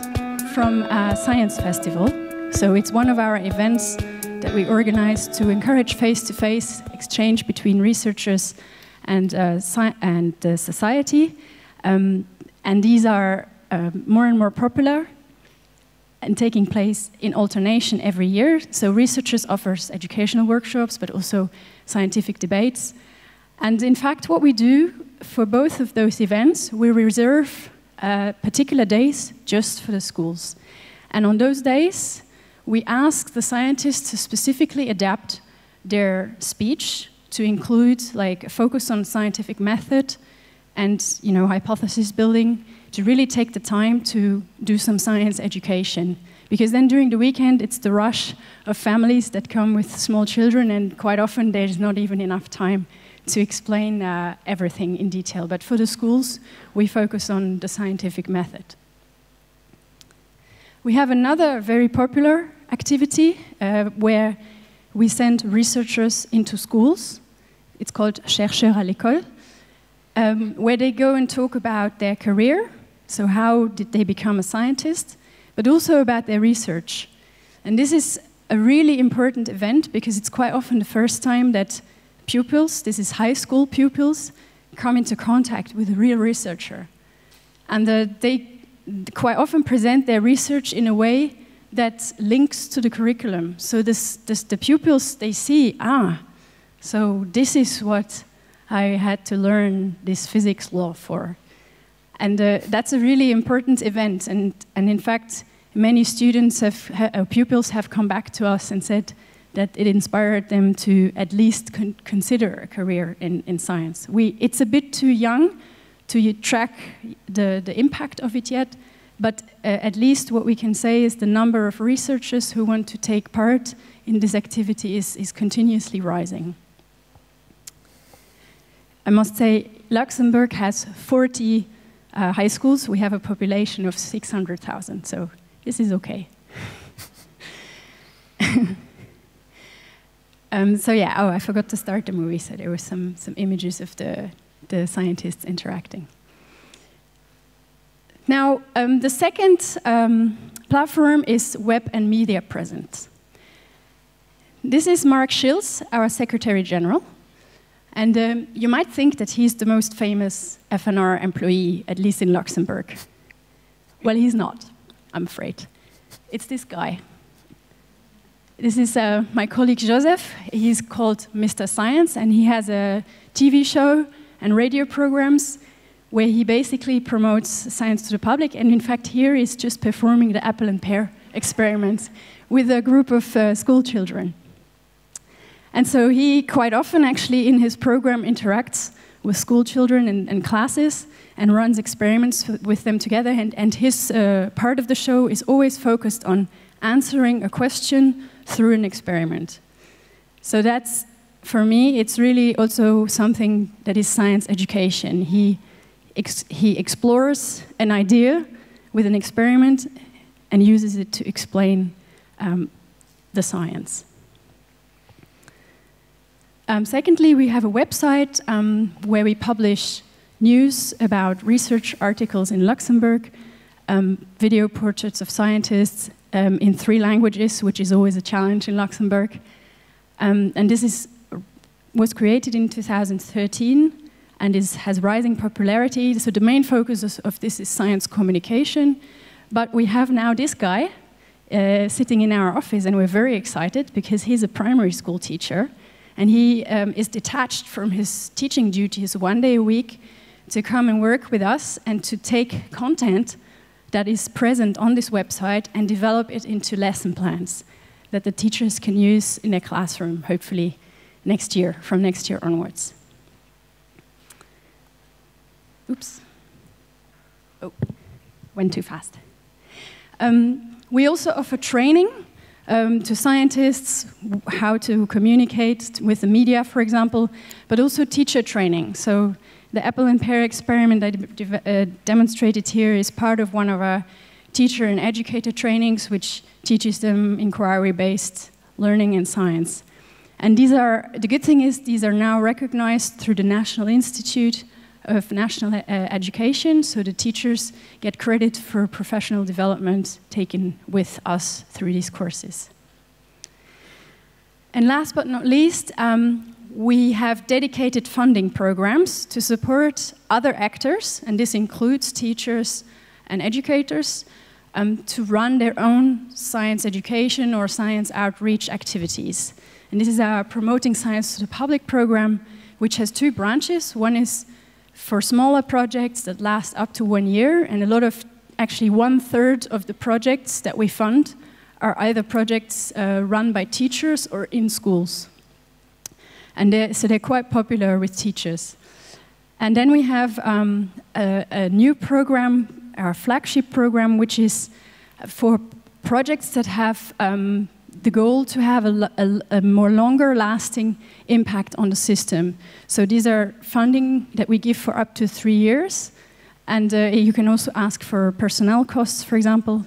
from a science festival. So it's one of our events that we organize to encourage face-to-face exchange between researchers and the society. And these are more and more popular and taking place in alternation every year. So researchers offer educational workshops, but also scientific debates. And in fact, what we do for both of those events, we reserve particular days just for the schools. And on those days, we ask the scientists to specifically adapt their speech to include like a focus on scientific method and, you know, hypothesis building, to really take the time to do some science education, Because then during the weekend, it's the rush of families that come with small children, and quite often there's not even enough time to explain everything in detail. But for the schools, we focus on the scientific method. We have another very popular activity where we send researchers into schools. It's called Chercheurs à l'école, where they go and talk about their career, so how did they become a scientist, but also about their research. And this is a really important event because it's quite often the first time that pupils, this is high school pupils, come into contact with a real researcher. And they quite often present their research in a way that links to the curriculum. So the pupils, they see, ah, so this is what I had to learn this physics law for. And that's a really important event. And in fact, many students pupils have come back to us and said that it inspired them to at least consider a career in science. It's a bit too young to track the impact of it yet, but at least what we can say is the number of researchers who want to take part in this activity is continuously rising. I must say, Luxembourg has 40 high schools. We have a population of 600,000, so this is okay. Oh, I forgot to start the movie, so there were some images of the scientists interacting. Now, the second platform is web and media present. This is Mark Schills, our Secretary General. And you might think that he's the most famous FNR employee, at least in Luxembourg. Well, he's not, I'm afraid. It's this guy. This is my colleague Joseph. He's called Mr. Science, and he has a TV show and radio programs where he basically promotes science to the public. And in fact, here he's just performing the apple and pear experiments with a group of school children. And so he quite often actually in his program interacts with school children and classes and runs experiments with them together. And his part of the show is always focused on answering a question through an experiment. So that's, for me, it's really also something that is science education. He explores an idea with an experiment and uses it to explain the science. Secondly, we have a website where we publish news about research articles in Luxembourg, video portraits of scientists in 3 languages, which is always a challenge in Luxembourg. And this was created in 2013 and has rising popularity. So the main focus of this is science communication. But we have now this guy sitting in our office, and we're very excited because he's a primary school teacher. And he is detached from his teaching duties 1 day a week to come and work with us and to take content that is present on this website and develop it into lesson plans that the teachers can use in their classroom, hopefully next year, from next year onwards. Oops. Oh, went too fast. We also offer training to scientists, how to communicate with the media, for example, but also teacher training. So the apple and pear experiment I demonstrated here is part of one of our teacher and educator trainings, which teaches them inquiry-based learning and science. And the good thing is these are now recognized through the National Institute of National Education, so the teachers get credit for professional development taken with us through these courses. And last but not least, we have dedicated funding programs to support other actors, and this includes teachers and educators, to run their own science education or science outreach activities. And this is our Promoting Science to the Public program, which has 2 branches. One is for smaller projects that last up to 1 year, and a lot of, actually 1/3 of the projects that we fund are either projects run by teachers or in schools. And so they're quite popular with teachers. And then we have a new program, our flagship program, which is for projects that have the goal to have a more longer lasting impact on the system. So these are funding that we give for up to 3 years. And you can also ask for personnel costs, for example.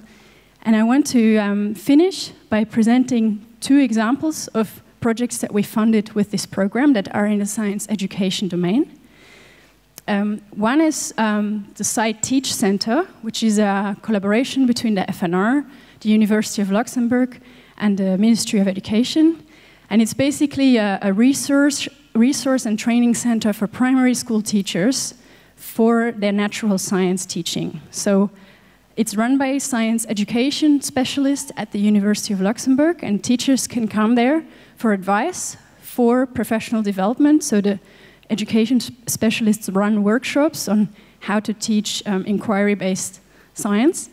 And I want to finish by presenting 2 examples of projects that we funded with this program that are in the science education domain. One is the Site Teach Center, which is a collaboration between the FNR, the University of Luxembourg, and the Ministry of Education. And it's basically a resource and training center for primary school teachers for their natural science teaching. So it's run by science education specialists at the University of Luxembourg, and teachers can come there for advice, for professional development. So the education specialists run workshops on how to teach inquiry-based science.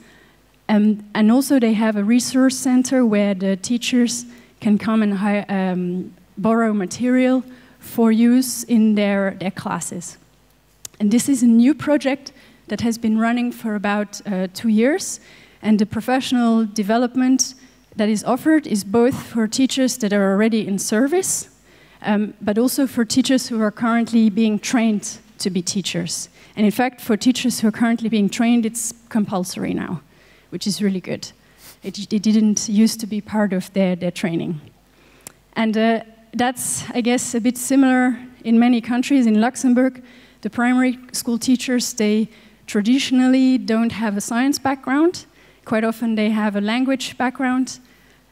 And also they have a resource center where the teachers can come and borrow material for use in their classes. And this is a new project that has been running for about 2 years. And the professional development that is offered is both for teachers that are already in service, but also for teachers who are currently being trained to be teachers. And in fact, for teachers who are currently being trained, it's compulsory now, which is really good. It didn't used to be part of their training. And that's, I guess, a bit similar in many countries. In Luxembourg, the primary school teachers, they traditionally don't have a science background. Quite often they have a language background.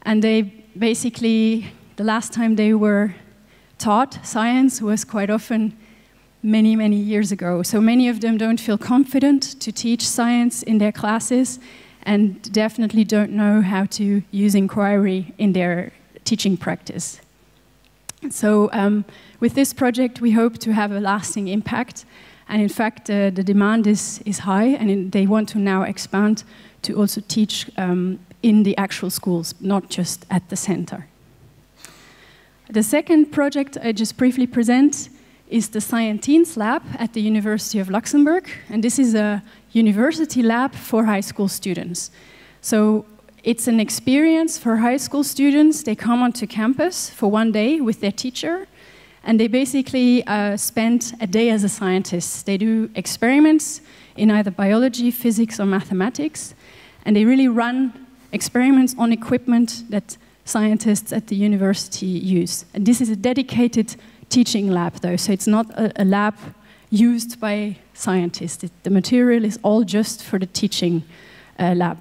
And they basically, the last time they were taught science was quite often many, many years ago. So many of them don't feel confident to teach science in their classes and definitely don't know how to use inquiry in their teaching practice. So with this project, we hope to have a lasting impact. And in fact, the demand is high, and they want to now expand to also teach in the actual schools, not just at the center. The second project I just briefly present is the Scienteens Lab at the University of Luxembourg. And this is a university lab for high school students. So it's an experience for high school students. They come onto campus for 1 day with their teacher, and they basically spend a day as a scientist. They do experiments in either biology, physics, or mathematics, and they really run experiments on equipment that scientists at the university use. And this is a dedicated teaching lab, though, so it's not a lab used by scientists. The material is all just for the teaching lab.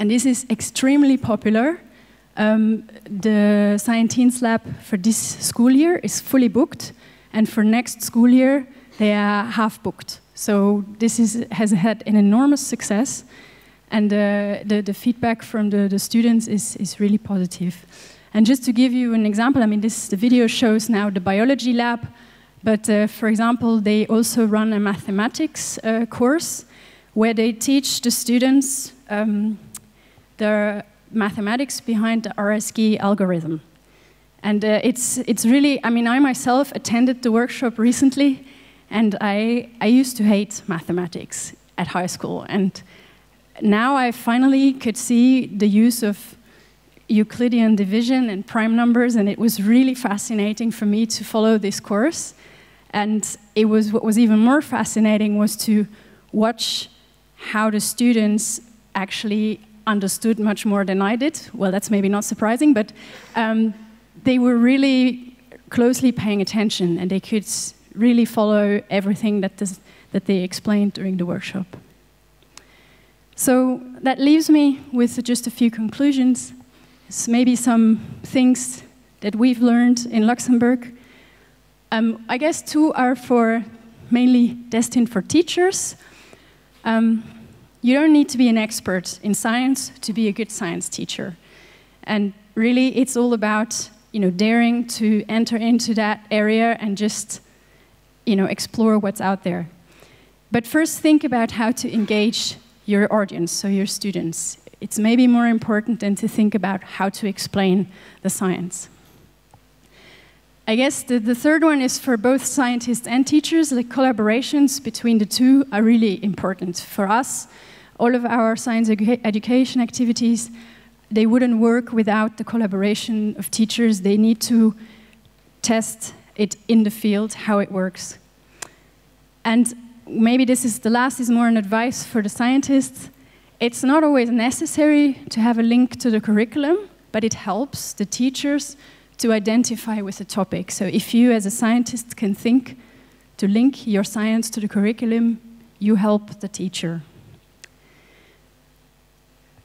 And this is extremely popular. The Scienteens Lab for this school year is fully booked, and for next school year, they are half booked. So this has had an enormous success, and the feedback from the students is really positive. And just to give you an example, I mean, the video shows now the biology lab, but for example, they also run a mathematics course where they teach the students the mathematics behind the RSG algorithm. And it's really, I mean, I myself attended the workshop recently, and I used to hate mathematics at high school. And now I finally could see the use of Euclidean division and prime numbers, and it was really fascinating for me to follow this course. And it was, what was even more fascinating was to watch how the students actually understood much more than I did. Well, that's maybe not surprising, but they were really closely paying attention, and they could really follow everything that they explained during the workshop. So that leaves me with just a few conclusions. It's maybe some things that we've learned in Luxembourg. I guess 2 are for mainly destined for teachers. You don't need to be an expert in science to be a good science teacher. And really, it's all about, you know, daring to enter into that area and just, you know, explore what's out there. But first, think about how to engage your audience, so your students. It's maybe more important than to think about how to explain the science. I guess the third one is for both scientists and teachers. The collaborations between the two are really important. For us, all of our science education activities, they wouldn't work without the collaboration of teachers. They need to test it in the field, how it works. And maybe this is the last, is more an advice for the scientists. It's not always necessary to have a link to the curriculum, but it helps the teachers to identify with the topic. So if you as a scientist can think to link your science to the curriculum, you help the teacher.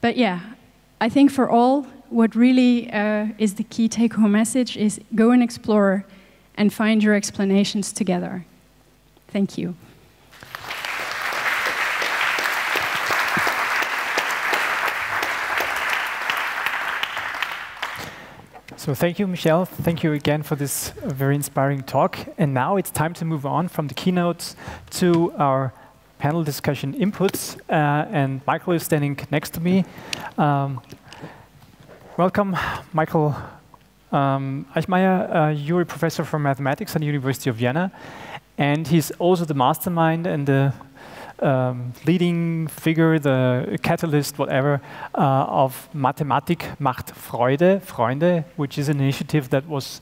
But yeah, I think for all, what really is the key take-home message is go and explore and find your explanations together. Thank you. So thank you, Michelle. Thank you again for this very inspiring talk. And now it's time to move on from the keynotes to our panel discussion inputs. And Michael is standing next to me. Welcome, Michael Eichmeyer. You're a professor for mathematics at the University of Vienna. And he's also the mastermind and the leading figure, the catalyst, whatever, of Mathematik macht Freude, which is an initiative that was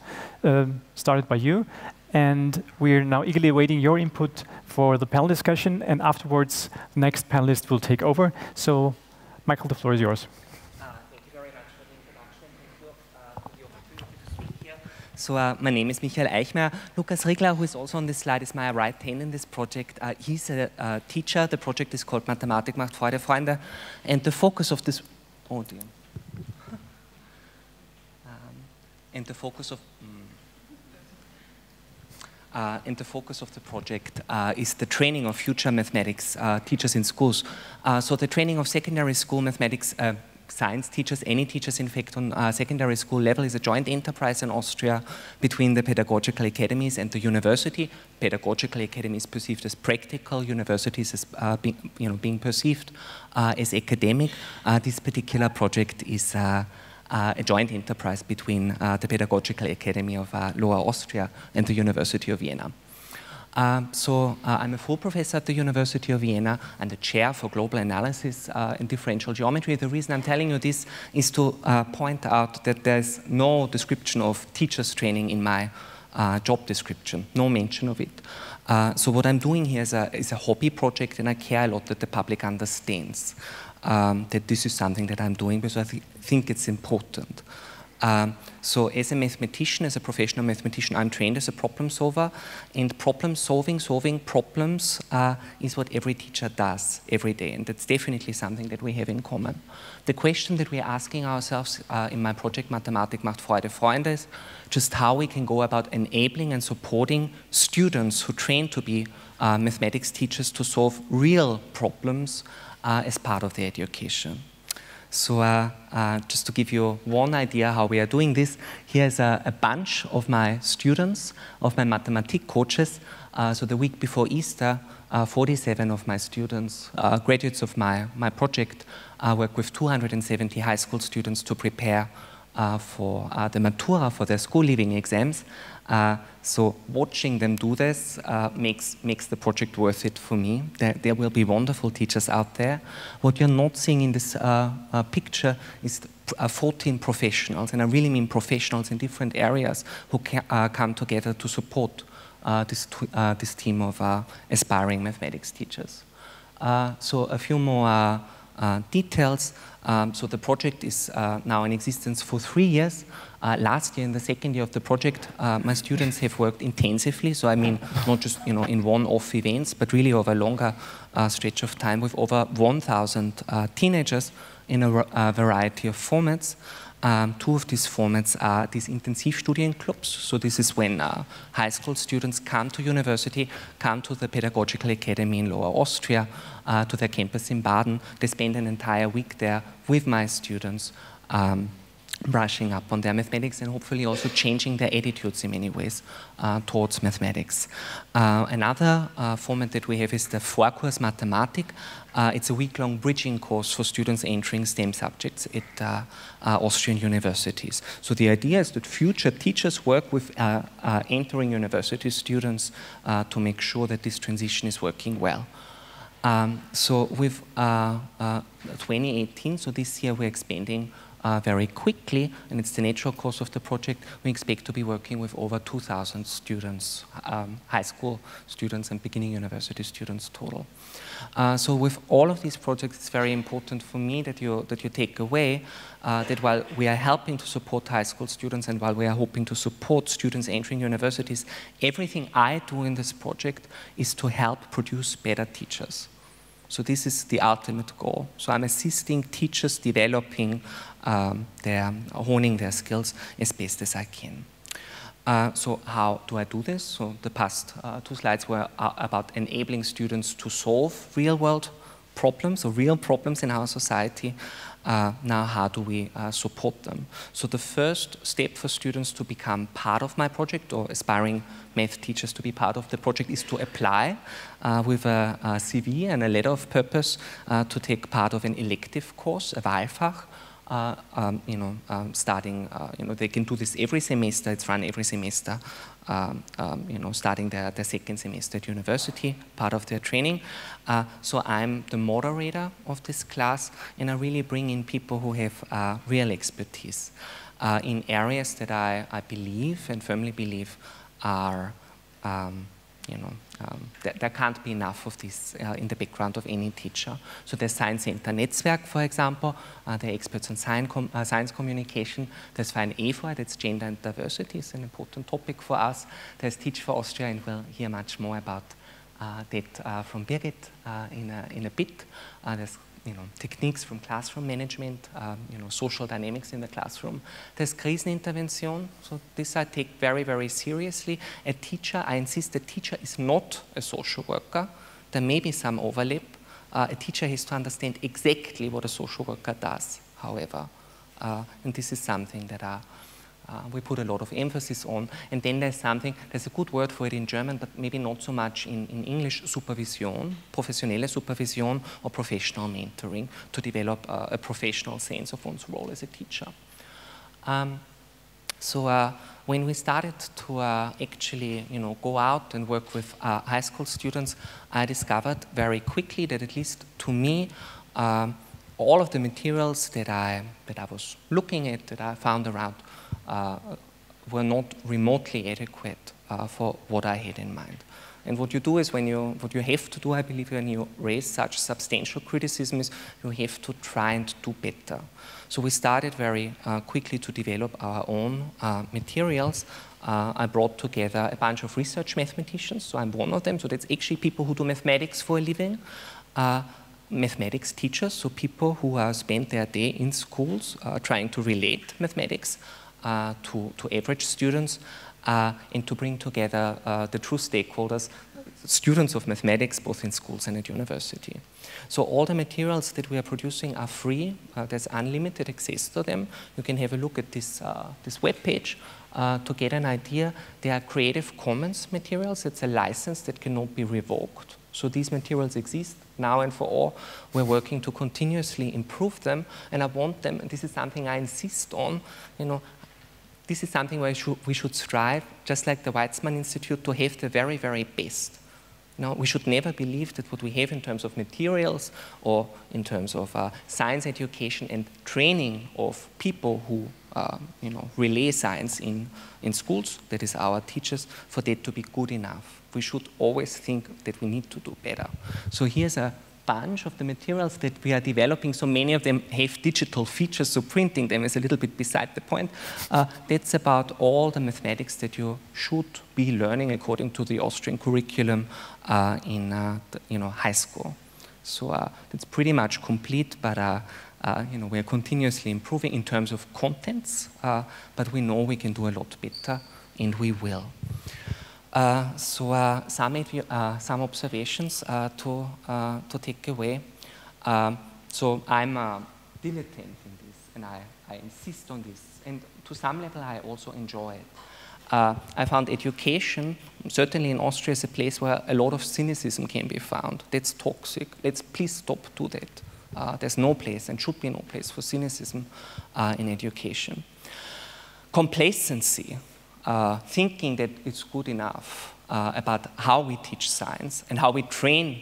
started by you. And we're now eagerly awaiting your input for the panel discussion. And afterwards, the next panelist will take over. So, Michael, the floor is yours. Thank you very much for the introduction. Thank you for the opportunity to speak here. So my name is Michael Eichmeyer. Lukas Rigler, who is also on this slide, is my right hand in this project. He's a teacher. The project is called Mathematik macht Freude, Freunde. And the focus of this... Oh, dear. And the focus of... and the focus of the project is the training of future mathematics teachers in schools. So the training of secondary school mathematics science teachers, any teachers in fact on secondary school level, is a joint enterprise in Austria between the pedagogical academies and the university. Pedagogical academies perceived as practical, universities as being perceived as academic. This particular project is a joint enterprise between the Pedagogical Academy of Lower Austria and the University of Vienna. I'm a full professor at the University of Vienna and the chair for global analysis and differential geometry. The reason I'm telling you this is to point out that there's no description of teachers training in my job description, no mention of it. So what I'm doing here is a hobby project, and I care a lot that the public understands that this is something that I'm doing, because I think it's important. So as a mathematician, as a professional mathematician, I'm trained as a problem solver, and problem solving, solving problems is what every teacher does every day, and that's definitely something that we have in common. The question that we're asking ourselves in my project Mathematik macht Freude, Freunde is just how we can go about enabling and supporting students who train to be mathematics teachers to solve real problems as part of the education. So just to give you one idea how we are doing this, here's a bunch of my students, of my Mathematik coaches. So the week before Easter, 47 of my students, graduates of my project, work with 270 high school students to prepare for the Matura, for their school leaving exams. So watching them do this makes the project worth it for me. There will be wonderful teachers out there. What you're not seeing in this picture is 14 professionals, and I really mean professionals in different areas who come together to support this team of aspiring mathematics teachers. So a few more details. So the project is now in existence for 3 years. Last year, in the second year of the project, my students have worked intensively. So I mean, not just in one-off events, but really over a longer stretch of time, with over 1,000 teenagers in a variety of formats. Two of these formats are these Intensivstudiengruppen. So this is when high school students come to university, come to the Pedagogical Academy in Lower Austria, to their campus in Baden. They spend an entire week there with my students, brushing up on their mathematics and hopefully also changing their attitudes in many ways towards mathematics. Another format that we have is the Vorkurs Mathematik. It's a week-long bridging course for students entering STEM subjects at Austrian universities. So the idea is that future teachers work with entering university students to make sure that this transition is working well. So with 2018, so this year we're expanding very quickly, and it's the natural course of the project. We expect to be working with over 2,000 students, high school students and beginning university students total. So with all of these projects, it's very important for me that you take away that while we are helping to support high school students and while we are hoping to support students entering universities, everything I do in this project is to help produce better teachers. So this is the ultimate goal. So I'm assisting teachers developing honing their skills as best as I can. So how do I do this? So the past two slides were about enabling students to solve real-world problems, or real problems in our society. Now how do we support them? So the first step for students to become part of my project, or aspiring math teachers to be part of the project, is to apply with a CV and a letter of purpose to take part of an elective course, a Wahlfach. Starting, they can do this every semester, it's run every semester, starting their second semester at university, part of their training. So I'm the moderator of this class, and I really bring in people who have real expertise in areas that I believe and firmly believe are, there can't be enough of this in the background of any teacher. So there's Science Center Netzwerk, for example. They're experts on science communication. There's FNR, that's gender and diversity. It's an important topic for us. There's Teach for Austria, and we'll hear much more about that from Birgit in a bit. There's techniques from classroom management, social dynamics in the classroom. There's Krisenintervention, so this I take very, very seriously. A teacher, I insist, the teacher is not a social worker. There may be some overlap. A teacher has to understand exactly what a social worker does, however. And this is something that we put a lot of emphasis on. And then there's something, there's a good word for it in German, but maybe not so much in English, Supervision, professionelle Supervision, or professional mentoring, to develop a professional sense of one's role as a teacher. When we started to actually go out and work with high school students, I discovered very quickly that, at least to me, all of the materials that I was looking at, that I found around, were not remotely adequate for what I had in mind. And what you do is, what you have to do, I believe, when you raise such substantial criticism, is you have to try and do better. So we started very quickly to develop our own materials. I brought together a bunch of research mathematicians, so I'm one of them. So that's actually people who do mathematics for a living. Mathematics teachers, so people who spend their day in schools trying to relate mathematics to average students, and to bring together the true stakeholders, students of mathematics, both in schools and at university. So all the materials that we are producing are free. There's unlimited access to them. You can have a look at this webpage to get an idea. They are Creative Commons materials. It's a license that cannot be revoked. So these materials exist now and for all. We're working to continuously improve them, and I want them, and this is something I insist on, this is something where we should strive, just like the Weizmann Institute, to have the very, very best. We should never believe that what we have in terms of materials or in terms of science education and training of people who relay science in schools, that is our teachers, for that to be good enough. We should always think that we need to do better. So here's a bunch of the materials that we are developing. So many of them have digital features, so printing them is a little bit beside the point. That's about all the mathematics that you should be learning according to the Austrian curriculum in high school. So that's pretty much complete, but we're continuously improving in terms of contents, but we know we can do a lot better, and we will. Some observations to take away. So I'm diligent in this, and I insist on this, and to some level I also enjoy it. I found education, certainly in Austria, is a place where a lot of cynicism can be found. That's toxic. Let's please stop do that. There's no place, and should be no place, for cynicism in education. Complacency. Thinking that it's good enough about how we teach science and how we train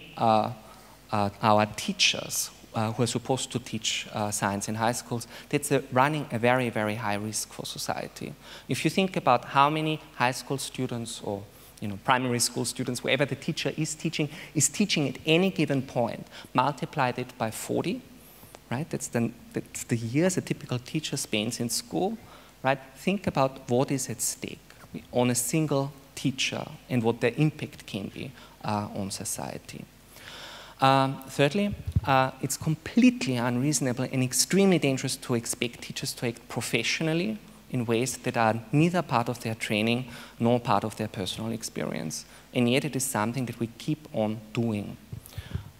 our teachers who are supposed to teach science in high schools, that's running a very, very high risk for society. If you think about how many high school students or primary school students, wherever the teacher is teaching at any given point, multiplied it by 40, right? That's the years a typical teacher spends in school, right? Think about what is at stake on a single teacher and what the impact can be on society. Thirdly, it's completely unreasonable and extremely dangerous to expect teachers to act professionally in ways that are neither part of their training nor part of their personal experience. And yet it is something that we keep on doing.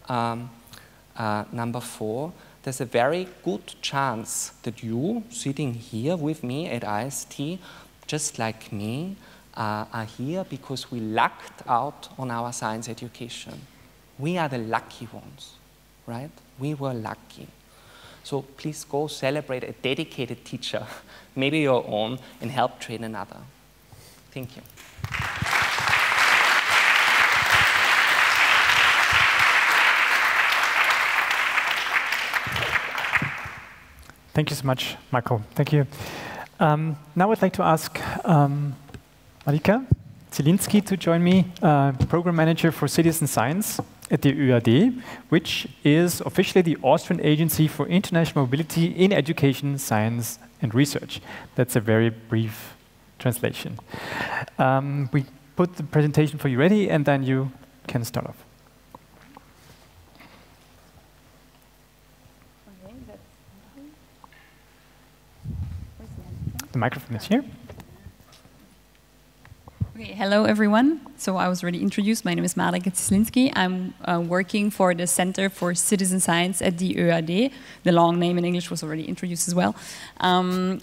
Number four, there's a very good chance that you, sitting here with me at IST, just like me, are here because we lucked out on our science education. We are the lucky ones, right? We were lucky. So please go celebrate a dedicated teacher, maybe your own, and help train another. Thank you. Thank you so much, Michael. Thank you. Now I'd like to ask Marika Zielinski to join me, program manager for Citizen Science at the ÖAD, which is officially the Austrian Agency for International Mobility in Education, Science and Research. That's a very brief translation. We put the presentation for you ready, and then you can start off. The microphone is here. Okay, hello everyone. So I was already introduced. My name is Marika Zielinski. I'm working for the Center for Citizen Science at the ÖAD. The long name in English was already introduced as well.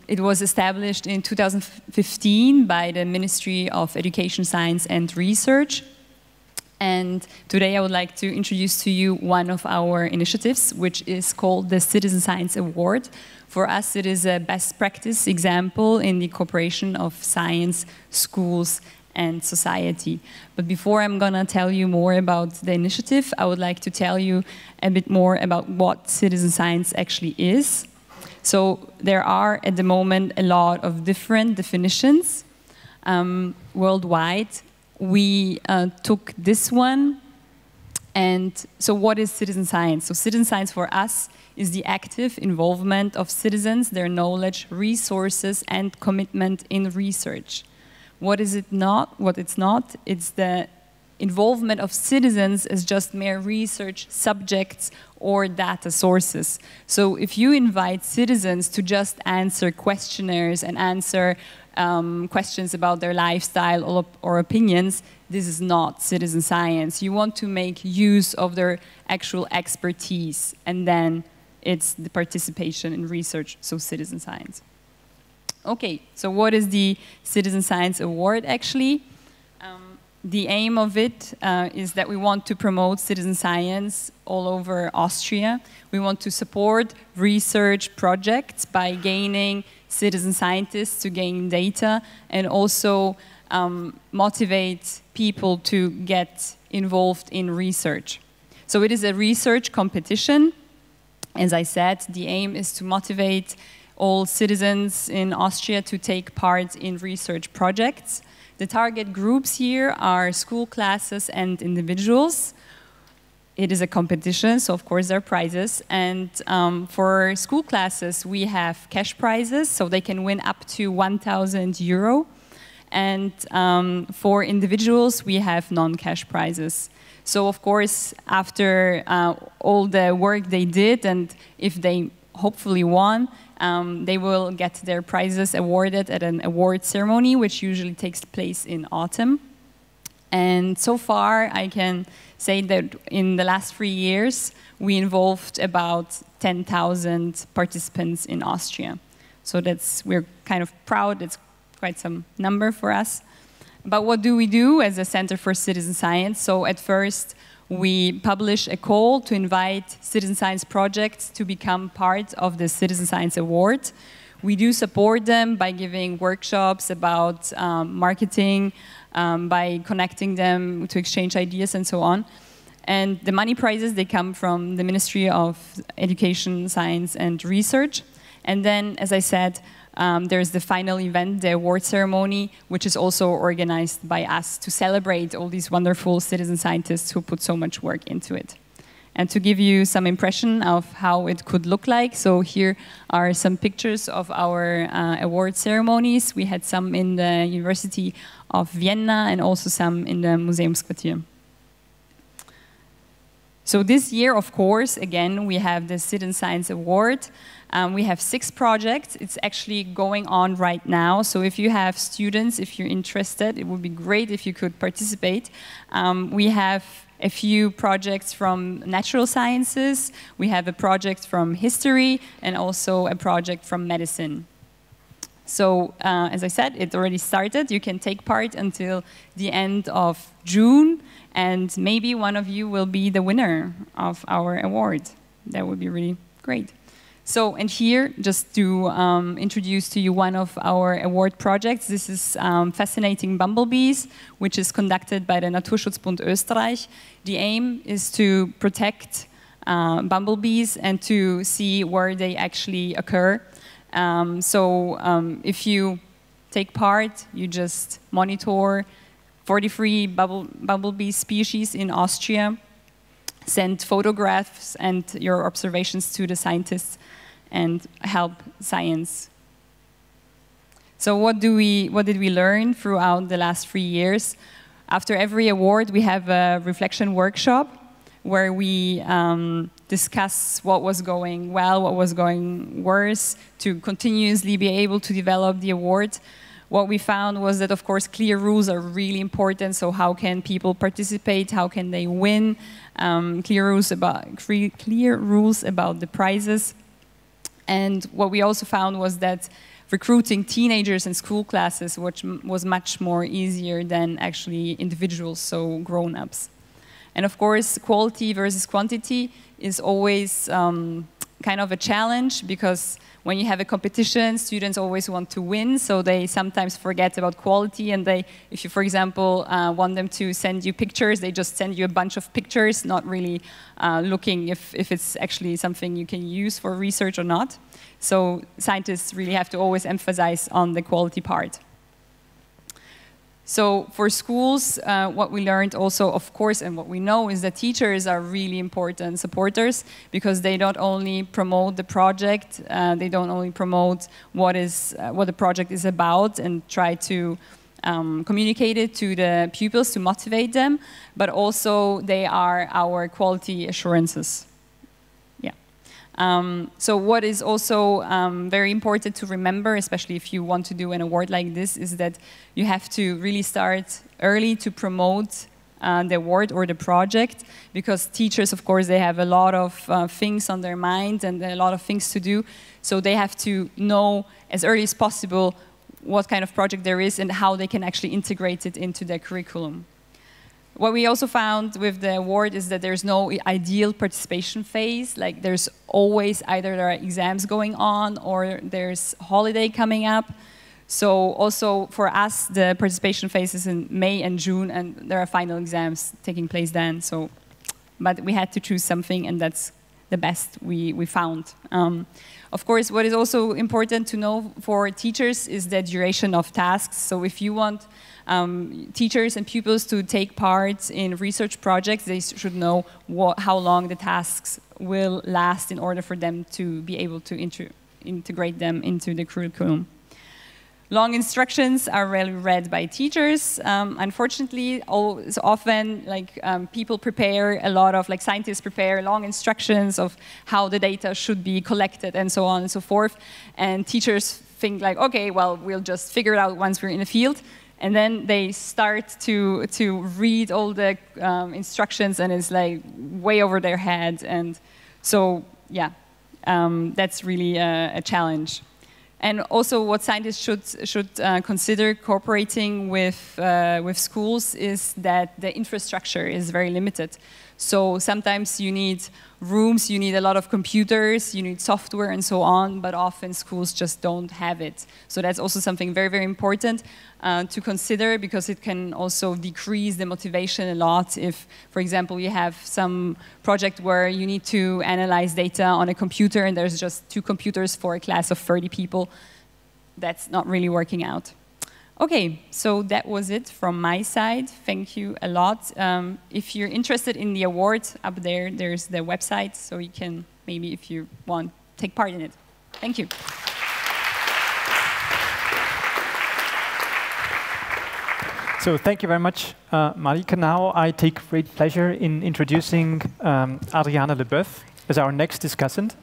It was established in 2015 by the Ministry of Education, Science and Research. And today I would like to introduce to you one of our initiatives, which is called the Citizen Science Award. For us, it is a best practice example in the cooperation of science, schools, and society. But before I'm gonna tell you more about the initiative, I would like to tell you a bit more about what citizen science actually is. So there are at the moment a lot of different definitions worldwide. We took this one. And so what is citizen science? So citizen science for us is the active involvement of citizens, their knowledge, resources, and commitment in research. What is it not? What it's not? It's the involvement of citizens as just mere research subjects or data sources. So if you invite citizens to just answer questionnaires and answer questions about their lifestyle or opinions, this is not citizen science. You want to make use of their actual expertise, and then it's the participation in research, so citizen science. Okay, so what is the Citizen Science Award actually? The aim of it is that we want to promote citizen science all over Austria. We want to support research projects by gaining citizen scientists to gain data, and also motivate people to get involved in research. So it is a research competition. As I said, the aim is to motivate all citizens in Austria to take part in research projects. The target groups here are school classes and individuals. It is a competition, so of course there are prizes. And for school classes, we have cash prizes, so they can win up to 1,000 euro. And for individuals, we have non-cash prizes. So of course, after all the work they did, and if they hopefully won, they will get their prizes awarded at an award ceremony, which usually takes place in autumn. And so far, I can say that in the last 3 years, we involved about 10,000 participants in Austria. So that's, we're kind of proud, it's quite some number for us. But what do we do as a Center for Citizen Science? So at first, we publish a call to invite citizen science projects to become part of the Citizen Science Award. We do support them by giving workshops about marketing, by connecting them to exchange ideas and so on. And the money prizes, they come from the Ministry of Education, Science and Research. And then, as I said, there's the final event, the award ceremony, which is also organized by us to celebrate all these wonderful citizen scientists who put so much work into it. And to give you some impression of how it could look like, so here are some pictures of our award ceremonies. We had some in the University of Vienna and also some in the Museumsquartier. So this year, of course, again, we have the Citizen Science Award. We have 6 projects. It's actually going on right now. So if you have students, if you're interested, it would be great if you could participate. We have a few projects from natural sciences. We have a project from history and also a project from medicine. So as I said, it already started. You can take part until the end of June, and maybe one of you will be the winner of our award. That would be really great. So, and here, just to introduce to you one of our award projects, this is Fascinating Bumblebees, which is conducted by the Naturschutzbund Österreich. The aim is to protect bumblebees and to see where they actually occur. If you take part, you just monitor 43 bumblebee species in Austria, send photographs and your observations to the scientists, and help science. So what did we learn throughout the last 3 years? After every award, we have a reflection workshop where we discuss what was going well, what was going worse, to continuously be able to develop the award. What we found was that, of course, clear rules are really important. So how can people participate? How can they win? Clear rules about the prizes. And what we also found was that recruiting teenagers in school classes, which was much more easier than actually individuals, so grown-ups. And of course, quality versus quantity is always kind of a challenge, because when you have a competition, students always want to win, so they sometimes forget about quality, and they, if you, for example, want them to send you pictures, they just send you a bunch of pictures, not really looking if it's actually something you can use for research or not. So scientists really have to always emphasize on the quality part. So for schools, what we learned also, of course, and what we know is that teachers are really important supporters, because they not only promote the project, they don't only promote what the project is about and try to communicate it to the pupils to motivate them, but also they are our quality assurances. So what is also very important to remember, especially if you want to do an award like this, is that you have to really start early to promote the award or the project, because teachers, of course, they have a lot of things on their mind and a lot of things to do. So they have to know as early as possible what kind of project there is and how they can actually integrate it into their curriculum. What we also found with the award is that there's no ideal participation phase. Like, there's always either there are exams going on or there's holiday coming up. So also for us, the participation phase is in May and June, and there are final exams taking place then. So, but we had to choose something, and that's the best we found. Of course, what is also important to know for teachers is the duration of tasks. So if you want teachers and pupils to take part in research projects, they should know how long the tasks will last in order for them to be able to integrate them into the curriculum. Long instructions are rarely read by teachers. Unfortunately, often people prepare a lot of, scientists prepare long instructions of how the data should be collected and so on and so forth. And teachers think okay, well, we'll just figure it out once we're in the field. And then they start to read all the instructions, and it's way over their head. And so, yeah, that's really a challenge. And also, what scientists should consider cooperating with schools is that the infrastructure is very limited. So sometimes you need rooms, you need a lot of computers, you need software and so on, but often schools just don't have it. So that's also something very, very important to consider, because it can also decrease the motivation a lot if, for example, you have some project where you need to analyze data on a computer and there's just 2 computers for a class of 30 people. That's not really working out. Okay, so that was it from my side. Thank you a lot. If you're interested in the award, up there, there's the website, so you can maybe, if you want, take part in it. Thank you. So thank you very much, Marika. Now I take great pleasure in introducing Adriana Lebeuf as our next discussant.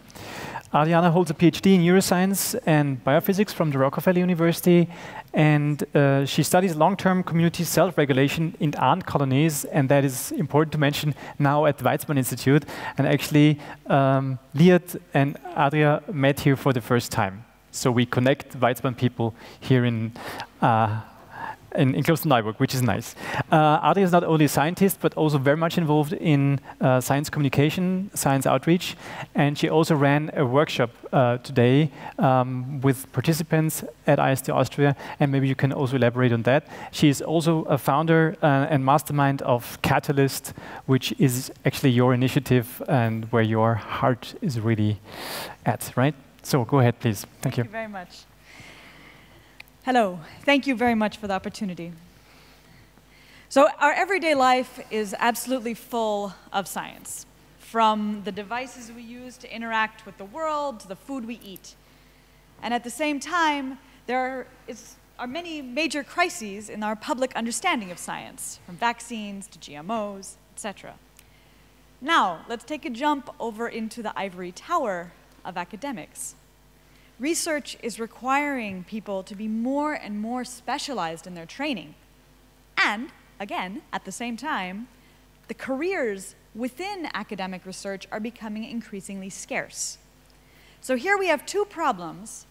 Adriana holds a PhD in neuroscience and biophysics from the Rockefeller University, and she studies long-term community self-regulation in ant colonies, and that is important to mention now at the Weizmann Institute. And actually, Liat and Adria met here for the first time. So we connect Weizmann people here in Klosterneuburg, which is nice. Adria is not only a scientist, but also very much involved in science communication, science outreach, and she also ran a workshop today with participants at IST Austria, and maybe you can also elaborate on that. She is also a founder and mastermind of Catalyst, which is actually your initiative and where your heart is really at, right? So go ahead, please. Thank you. Thank you very much. Hello, thank you very much for the opportunity. So our everyday life is absolutely full of science, from the devices we use to interact with the world, to the food we eat. And at the same time, there are many major crises in our public understanding of science, from vaccines to GMOs, etc. Now, let's take a jump over into the ivory tower of academics. Research is requiring people to be more and more specialized in their training. And, again, at the same time, the careers within academic research are becoming increasingly scarce. So here we have two problems,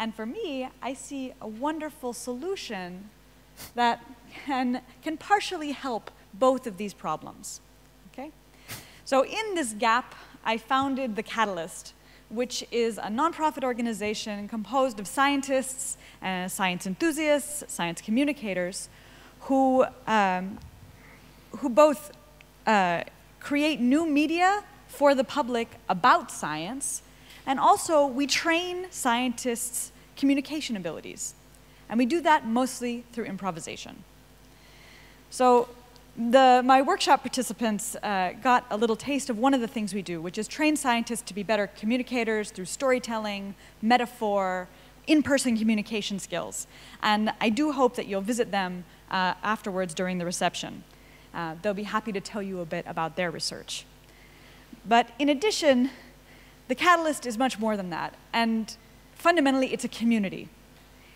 and for me, I see a wonderful solution that can partially help both of these problems. Okay? So in this gap, I founded the Catalyst, which is a nonprofit organization composed of scientists, science enthusiasts, science communicators, who both create new media for the public about science, and also we train scientists' communication abilities. And we do that mostly through improvisation. So my workshop participants got a little taste of one of the things we do, which is train scientists to be better communicators through storytelling, metaphor, in-person communication skills. And I do hope that you'll visit them afterwards during the reception. They'll be happy to tell you a bit about their research. But in addition, the Catalyst is much more than that. And fundamentally, it's a community.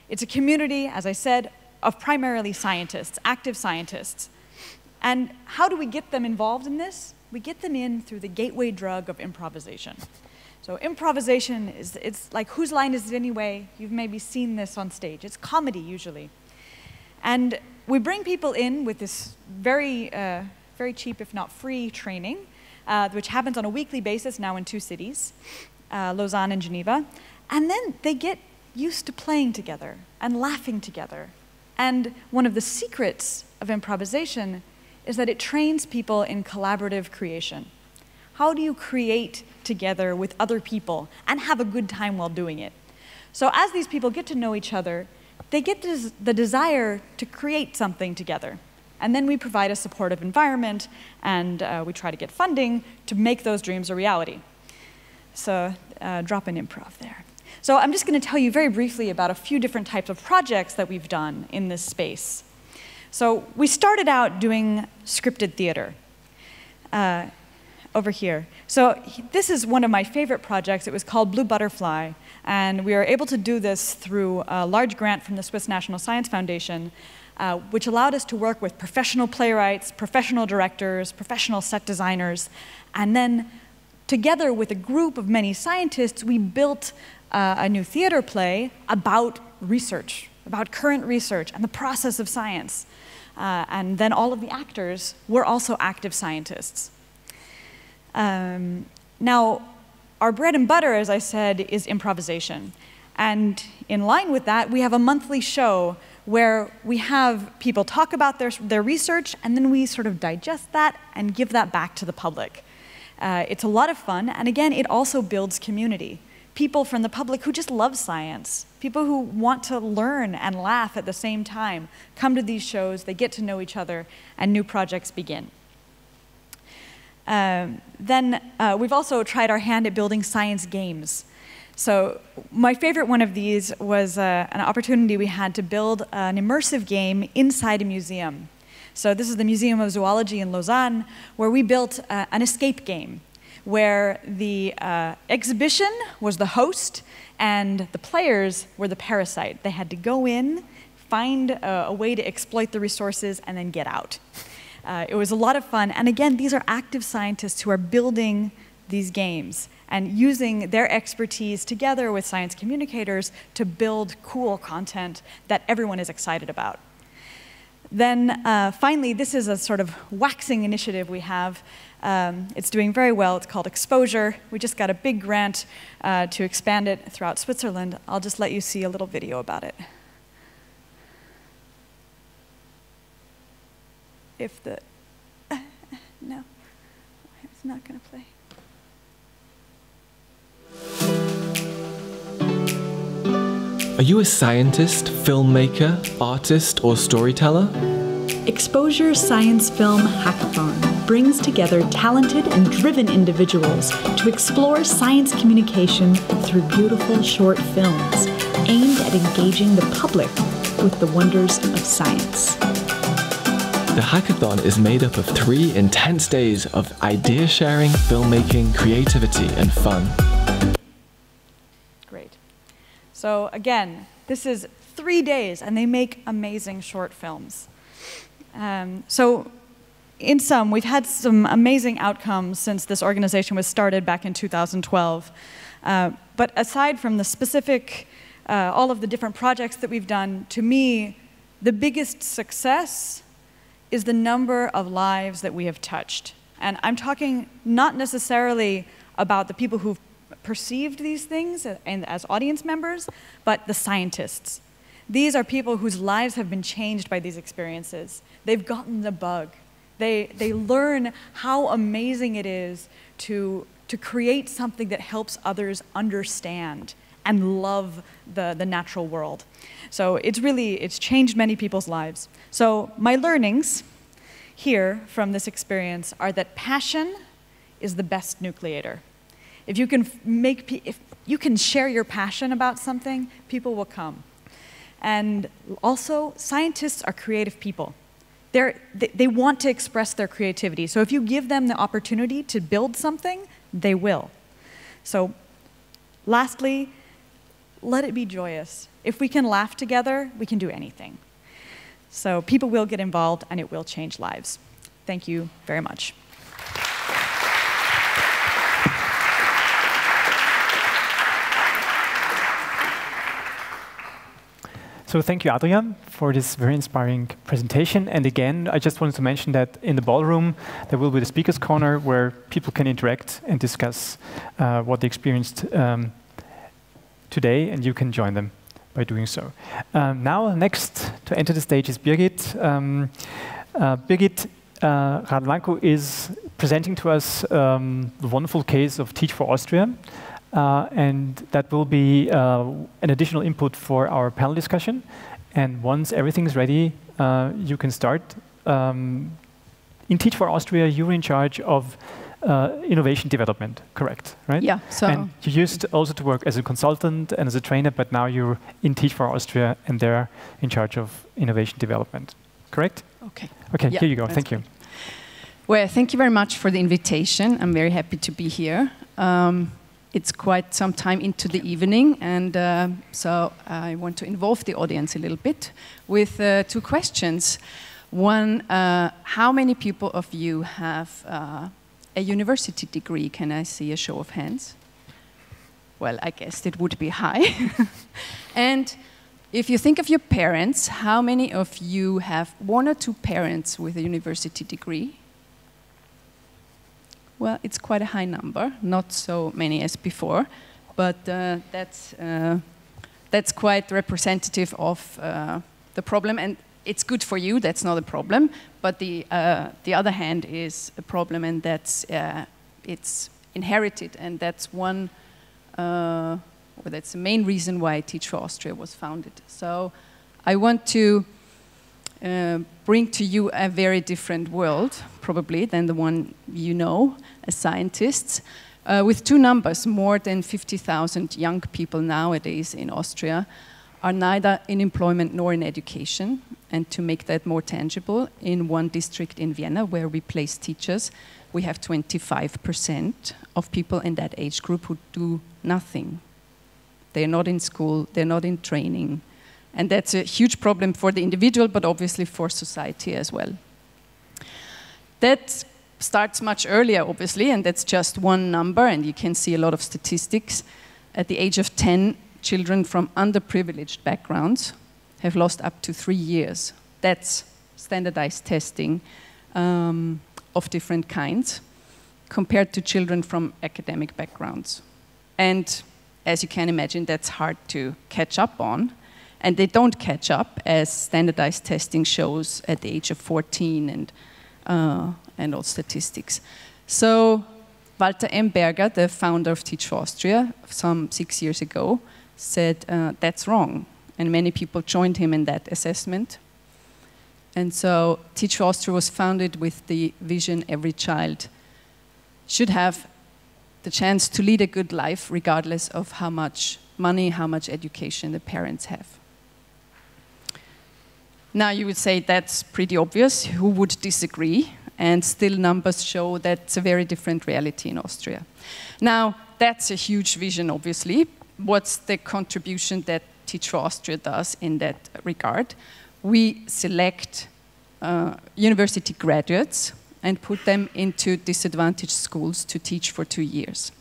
It's a community, as I said, of primarily scientists, active scientists. And how do we get them involved in this? We get them in through the gateway drug of improvisation. So improvisation is, it's like Whose Line Is It Anyway? You've maybe seen this on stage. It's comedy, usually. And we bring people in with this very cheap, if not free, training, which happens on a weekly basis now in 2 cities, Lausanne and Geneva. And then they get used to playing together and laughing together. And one of the secrets of improvisation is that it trains people in collaborative creation. How do you create together with other people and have a good time while doing it? So as these people get to know each other, they get the desire to create something together. And then we provide a supportive environment, and we try to get funding to make those dreams a reality. So drop an improv there. So I'm just going to tell you very briefly about a few different types of projects that we've done in this space. So we started out doing scripted theater over here. So this is one of my favorite projects. It was called Blue Butterfly, and we were able to do this through a large grant from the Swiss National Science Foundation, which allowed us to work with professional playwrights, professional directors, professional set designers, and then together with a group of many scientists, we built a new theater play about research, about current research and the process of science. And then all of the actors were also active scientists. Now, our bread and butter, as I said, is improvisation. And in line with that, we have a monthly show where we have people talk about their research, and then we sort of digest that and give that back to the public. It's a lot of fun, and again, it also builds community. People from the public who just love science, people who want to learn and laugh at the same time, come to these shows, they get to know each other, and new projects begin. Then we've also tried our hand at building science games. So my favorite one of these was an opportunity we had to build an immersive game inside a museum. So this is the Museum of Zoology in Lausanne, where we built an escape game, where the exhibition was the host and the players were the parasite. They had to go in, find a way to exploit the resources, and then get out. It was a lot of fun, and again, these are active scientists who are building these games and using their expertise together with science communicators to build cool content that everyone is excited about. Then finally, this is a sort of waxing initiative we have. It's doing very well. It's called Exposure. We just got a big grant to expand it throughout Switzerland. I'll just let you see a little video about it. If the, no, it's not going to play. Are you a scientist, filmmaker, artist, or storyteller? Exposure Science Film Hackathon brings together talented and driven individuals to explore science communication through beautiful short films aimed at engaging the public with the wonders of science. The hackathon is made up of 3 intense days of idea sharing, filmmaking, creativity, and fun. Great. So again, this is 3 days, and they make amazing short films. So in sum, we've had some amazing outcomes since this organization was started back in 2012. But aside from the specific, all of the different projects that we've done, to me, the biggest success is the number of lives that we have touched. And I'm talking not necessarily about the people who've perceived these things and as audience members, but the scientists. These are people whose lives have been changed by these experiences. They've gotten the bug. They learn how amazing it is to create something that helps others understand and love the natural world. So it's changed many people's lives. So my learnings here from this experience are that passion is the best nucleator. If you can if you can share your passion about something, people will come. And also, scientists are creative people. They want to express their creativity. So if you give them the opportunity to build something, they will. So lastly, let it be joyous. If we can laugh together, we can do anything. So people will get involved, and it will change lives. Thank you very much. So thank you, Adrian, for this very inspiring presentation. And again, I just wanted to mention that in the ballroom, there will be the speakers' corner where people can interact and discuss what they experienced today, and you can join them by doing so. Now, next to enter the stage is Birgit. Birgit Radvanko is presenting to us the wonderful case of Teach for Austria. And that will be an additional input for our panel discussion. And once everything's ready, you can start. In Teach for Austria, you're in charge of innovation development, correct? Right? Yeah. So. And you used also to work as a consultant and as a trainer, but now you're in Teach for Austria, and they're in charge of innovation development, correct? Okay. Okay. Yeah, here you go. Thank you. Well, thank you very much for the invitation. I'm very happy to be here. It's quite some time into the evening, and so I want to involve the audience a little bit with 2 questions. One, how many people of you have a university degree? Can I see a show of hands? Well, I guess it would be high. And if you think of your parents, how many of you have 1 or 2 parents with a university degree? Well, it's quite a high number, not so many as before, but that's quite representative of the problem, and it's good for you, that's not a problem, but the other hand is a problem, and that's it's inherited, and that's one, well, that's the main reason why Teach for Austria was founded. So I want to bring to you a very different world, probably, than the one you know as scientists. With two numbers, more than 50,000 young people nowadays in Austria are neither in employment nor in education. And to make that more tangible, in one district in Vienna where we place teachers, we have 25% of people in that age group who do nothing. They're not in school, they're not in training. And that's a huge problem for the individual, but obviously for society as well. That starts much earlier, obviously, and that's just one number, and you can see a lot of statistics. At the age of 10, children from underprivileged backgrounds have lost up to 3 years. That's standardized testing of different kinds compared to children from academic backgrounds. And as you can imagine, that's hard to catch up on. And they don't catch up, as standardized testing shows, at the age of 14 and all statistics. So Walter M. Berger, the founder of Teach for Austria, some 6 years ago, said that's wrong. And many people joined him in that assessment. And so Teach for Austria was founded with the vision every child should have the chance to lead a good life regardless of how much money, how much education the parents have. Now you would say that's pretty obvious, who would disagree? And still numbers show that's a very different reality in Austria. Now that's a huge vision, obviously. What's the contribution that Teach for Austria does in that regard? We select university graduates and put them into disadvantaged schools to teach for 2 years.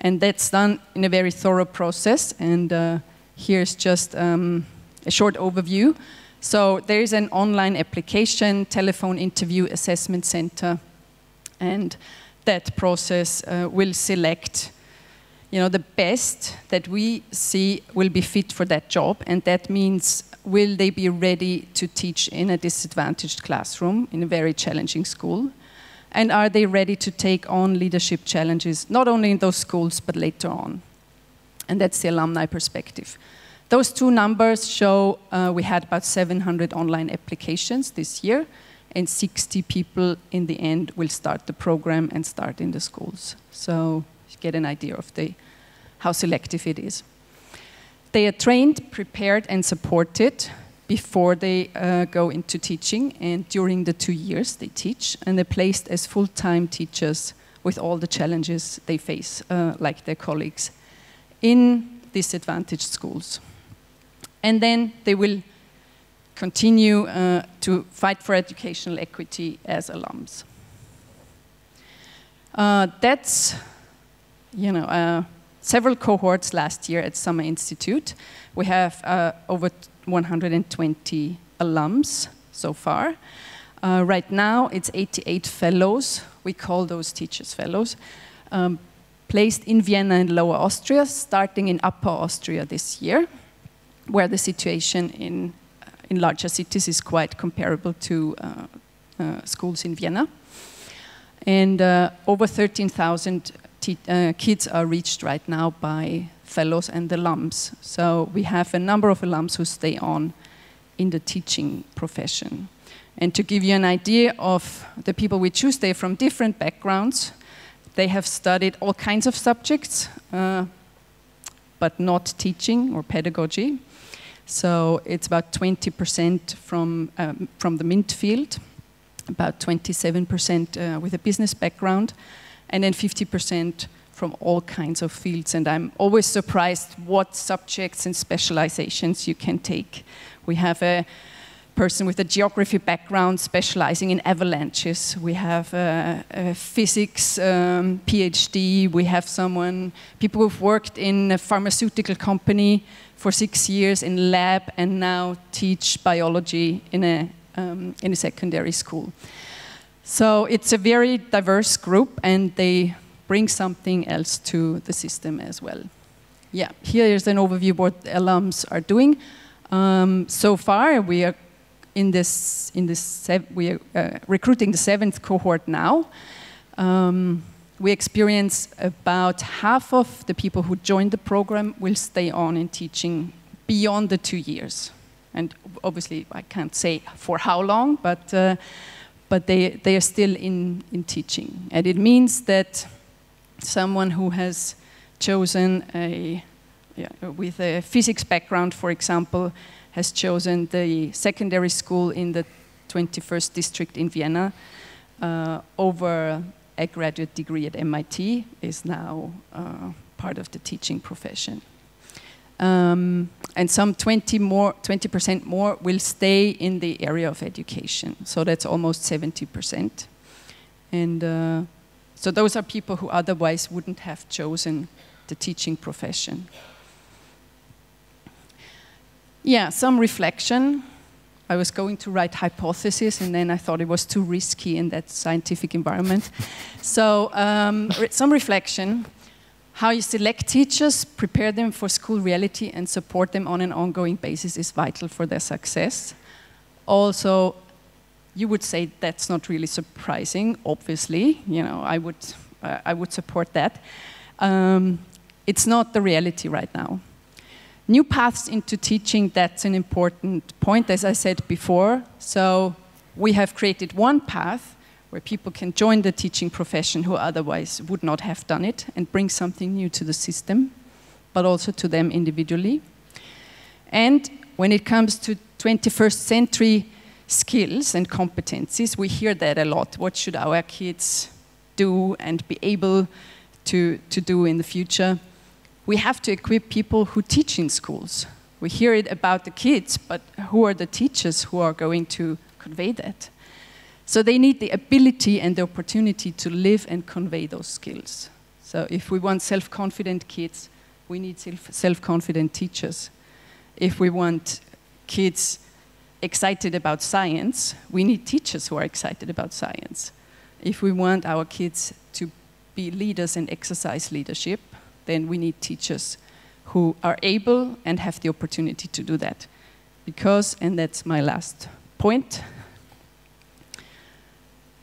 And that's done in a very thorough process, and here's just a short overview. So there is an online application, telephone interview, assessment center, and that process will select, you know, the best that we see will be fit for that job, and that means will they be ready to teach in a disadvantaged classroom, in a very challenging school, and are they ready to take on leadership challenges, not only in those schools, but later on. And that's the alumni perspective. Those two numbers show we had about 700 online applications this year, and 60 people in the end will start the program and start in the schools. So you get an idea of how selective it is. They are trained, prepared, and supported before they go into teaching, and during the 2 years they teach, and they're placed as full-time teachers with all the challenges they face, like their colleagues, in disadvantaged schools. And then they will continue to fight for educational equity as alums. That's, you know, several cohorts last year at Summer Institute. We have over 120 alums so far. Right now it's 88 fellows, we call those teachers fellows, placed in Vienna and Lower Austria, starting in Upper Austria this year, where the situation in larger cities is quite comparable to schools in Vienna. And over 13,000 kids are reached right now by fellows and alums. So we have a number of alums who stay on in the teaching profession. And to give you an idea of the people we choose, they're from different backgrounds. They have studied all kinds of subjects, but not teaching or pedagogy. So it's about 20% from the MINT field, about 27% with a business background, and then 50% from all kinds of fields. And I'm always surprised what subjects and specializations you can take. We have a person with a geography background specializing in avalanches. We have a physics PhD. We have people who've worked in a pharmaceutical company for 6 years in lab and now teach biology in a secondary school. So it's a very diverse group, and they bring something else to the system as well. Yeah, here is an overview of what the alums are doing. So far, we are recruiting the 7th cohort now. We experience about half of the people who joined the program will stay on in teaching beyond the 2 years. And obviously, I can't say for how long, but they are still in teaching. And it means that someone who has chosen with a physics background, for example, has chosen the secondary school in the 21st district in Vienna over a graduate degree at MIT is now part of the teaching profession. And some 20% more will stay in the area of education. So that's almost 70%. And so those are people who otherwise wouldn't have chosen the teaching profession. Yeah, some reflection. I was going to write hypotheses, and then I thought it was too risky in that scientific environment. So some reflection. How you select teachers, prepare them for school reality, and support them on an ongoing basis is vital for their success. Also, you would say that's not really surprising, obviously. You know, I would support that. It's not the reality right now. New paths into teaching, that's an important point, as I said before. So we have created one path where people can join the teaching profession who otherwise would not have done it and bring something new to the system, but also to them individually. And when it comes to 21st century skills and competencies, we hear that a lot. What should our kids do and be able to do in the future? We have to equip people who teach in schools. We hear it about the kids, but who are the teachers who are going to convey that? So they need the ability and the opportunity to live and convey those skills. So if we want self-confident kids, we need self-confident teachers. If we want kids excited about science, we need teachers who are excited about science. If we want our kids to be leaders and exercise leadership, then we need teachers who are able and have the opportunity to do that. Because, and that's my last point,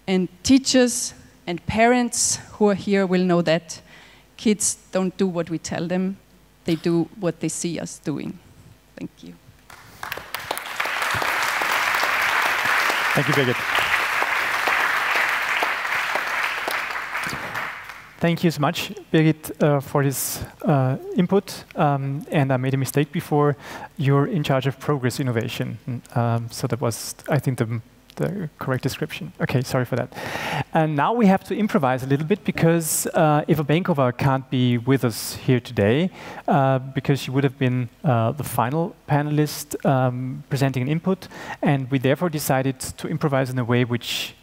and teachers and parents who are here will know that kids don't do what we tell them, they do what they see us doing. Thank you. Thank you, Birgit. Thank you so much, Birgit, for this input. And I made a mistake before. You're in charge of progress innovation. So that was, I think, the correct description. Okay, sorry for that. And now we have to improvise a little bit because Eva Benkova can't be with us here today because she would have been the final panelist presenting an input. And we therefore decided to improvise in a way which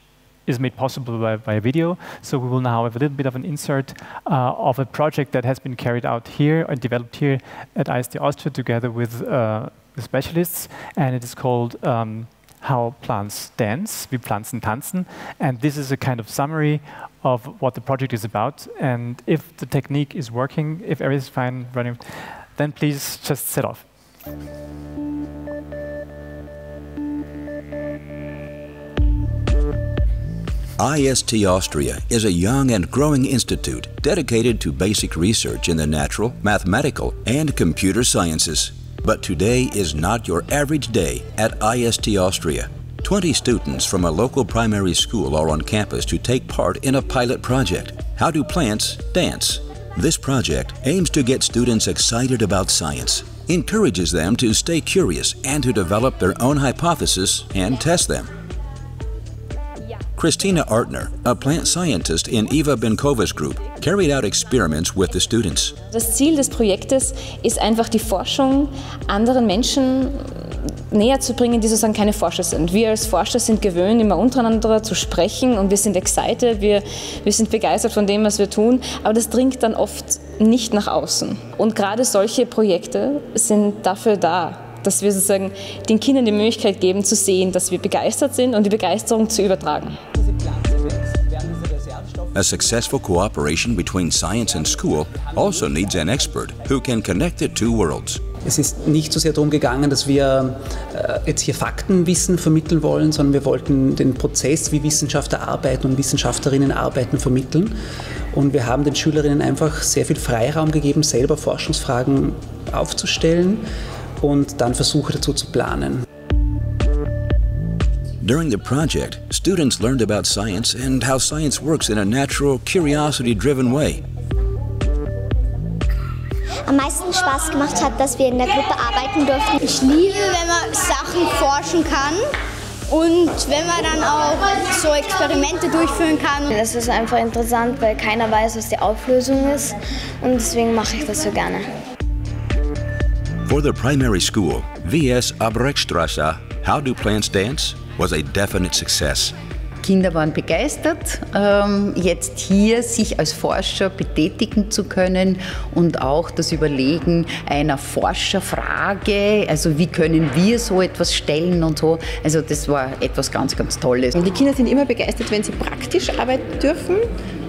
is made possible by video. So we will now have a little bit of an insert of a project that has been carried out here and developed here at IST Austria together with the specialists. And it is called How Plants Dance, Wie Pflanzen Tanzen. And this is a kind of summary of what the project is about. And if the technique is working, if everything is fine running, then please just set off. IST Austria is a young and growing institute dedicated to basic research in the natural, mathematical, and computer sciences. But today is not your average day at IST Austria. 20 students from a local primary school are on campus to take part in a pilot project, How Do Plants Dance? This project aims to get students excited about science, encourages them to stay curious and to develop their own hypotheses and test them. Christina Artner, a plant scientist in Eva Benkova's group, carried out experiments with the students. Das Ziel des Projektes ist einfach die Forschung anderen Menschen näher zu bringen, die sozusagen keine Forscher sind. Wir als Forscher sind gewöhnt, immer untereinander zu sprechen und wir sind excited, wir sind begeistert von dem, was wir tun, aber das dringt dann oft nicht nach außen. Und gerade solche Projekte sind dafür da, dass wir sozusagen den Kindern die Möglichkeit geben zu sehen, dass wir begeistert sind und die Begeisterung zu übertragen. A successful cooperation between science and school also needs an expert who can connect the two worlds. Es ist nicht so sehr darum gegangen, dass wir jetzt hier Faktenwissen vermitteln wollen, sondern wir wollten den Prozess, wie Wissenschaftler arbeiten und Wissenschaftlerinnen arbeiten, vermitteln. Und wir haben den Schülerinnen einfach sehr viel Freiraum gegeben, selber Forschungsfragen aufzustellen und dann Versuche dazu zu planen. During the project, students learned about science and how science works in a natural, curiosity-driven way. Am meisten Spaß gemacht hat, dass wir in der Gruppe arbeiten durften. Ich liebe, wenn man Sachen forschen kann und wenn man dann auch so Experimente durchführen kann. Das ist einfach interessant, weil keiner weiß, was die Auflösung ist, und deswegen mache ich das so gerne. For the primary school, VS Abrechtstraße, How Do Plants Dance? Was a definite success. Kinder waren begeistert, jetzt hier sich als Forscher betätigen zu können und auch das Überlegen einer Forscherfrage, also wie können wir so etwas stellen und so, also das war etwas ganz, ganz Tolles. Und die Kinder sind immer begeistert, wenn sie praktisch arbeiten dürfen,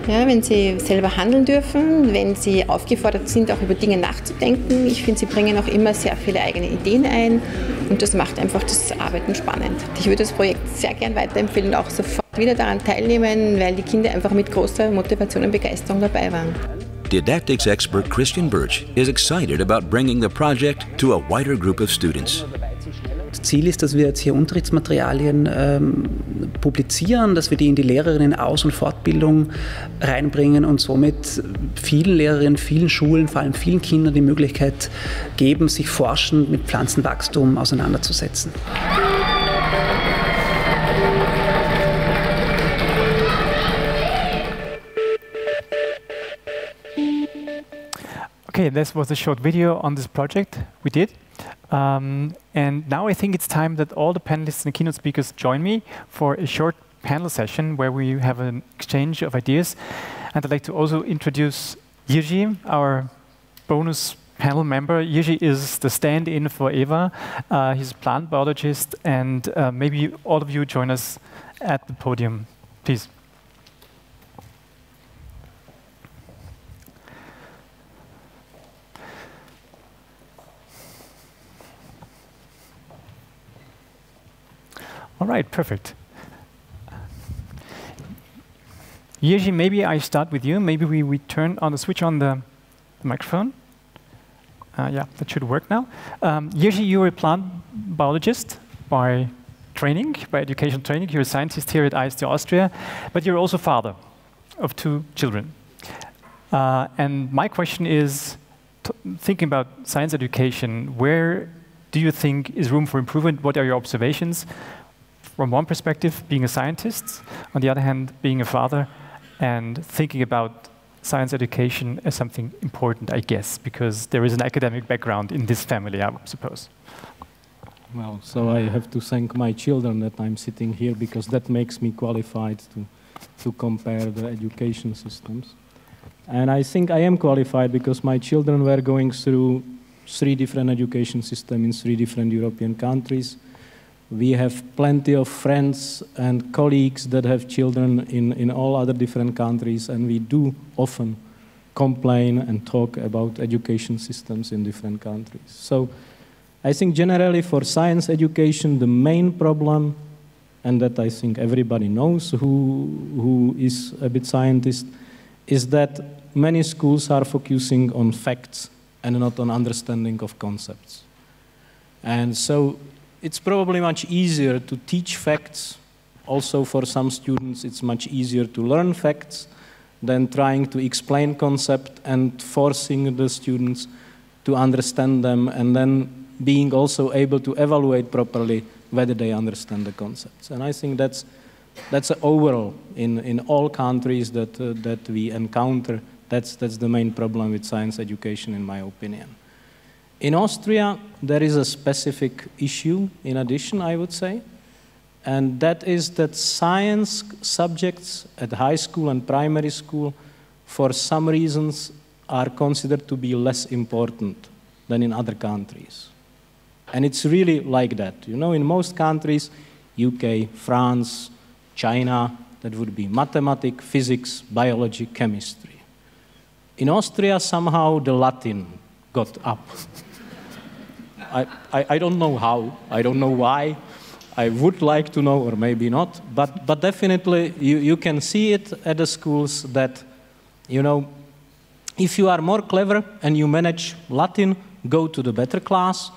ja, wenn sie selber handeln dürfen, wenn sie aufgefordert sind, auch über Dinge nachzudenken. Ich finde, sie bringen auch immer sehr viele eigene Ideen ein und das macht einfach das Arbeiten spannend. Ich würde das Projekt sehr gern weiterempfehlen und auch sofort wieder daran teilnehmen, weil die Kinder einfach mit großer Motivation und Begeisterung dabei waren. Didactics expert Christian Birch is excited about bringing the project to a wider group of students. Das Ziel ist, dass wir jetzt hier Unterrichtsmaterialien publizieren, dass wir die in die Lehrerinnen Aus- und Fortbildung reinbringen und somit vielen Lehrerinnen, vielen Schulen, vor allem vielen Kindern die Möglichkeit geben, sich forschend mit Pflanzenwachstum auseinanderzusetzen. Okay, this was a short video on this project we did. And now I think it's time that all the panelists and keynote speakers join me for a short panel session where we have an exchange of ideas. And I'd like to also introduce Jerzy, our bonus panel member. Jerzy is the stand-in for Eva. He's a plant biologist, and maybe all of you join us at the podium, please. All right, perfect. Jerzy, maybe I start with you. Maybe we turn on the switch on the microphone. Yeah, that should work now. Jerzy, you're a plant biologist by training, by educational training. You're a scientist here at IST Austria, but you're also father of two children. And my question is, thinking about science education, where do you think is room for improvement? What are your observations? From one perspective, being a scientist, on the other hand, being a father, and thinking about science education as something important, I guess, because there is an academic background in this family, I suppose. Well, so I have to thank my children that I'm sitting here, because that makes me qualified to compare the education systems. And I think I am qualified because my children were going through 3 different education systems in 3 different European countries. We have plenty of friends and colleagues that have children in all other different countries, and we do often complain and talk about education systems in different countries. So I think generally for science education, the main problem, and that I think everybody knows who is a bit scientist, is that many schools are focusing on facts and not on understanding of concepts. And so it's probably much easier to teach facts. Also for some students, it's much easier to learn facts than trying to explain concepts and forcing the students to understand them, and then being also able to evaluate properly whether they understand the concepts. And I think that's overall in all countries that we encounter, that's the main problem with science education, in my opinion. In Austria, there is a specific issue in addition, I would say, and that is that science subjects at high school and primary school, for some reasons, are considered to be less important than in other countries. And it's really like that. You know, in most countries, UK, France, China, That would be mathematics, physics, biology, chemistry. In Austria, somehow the Latin got up. I don't know how, I don't know why. I would like to know, or maybe not, but definitely you can see it at the schools that, you know, if you are more clever and you manage Latin, go to the better class,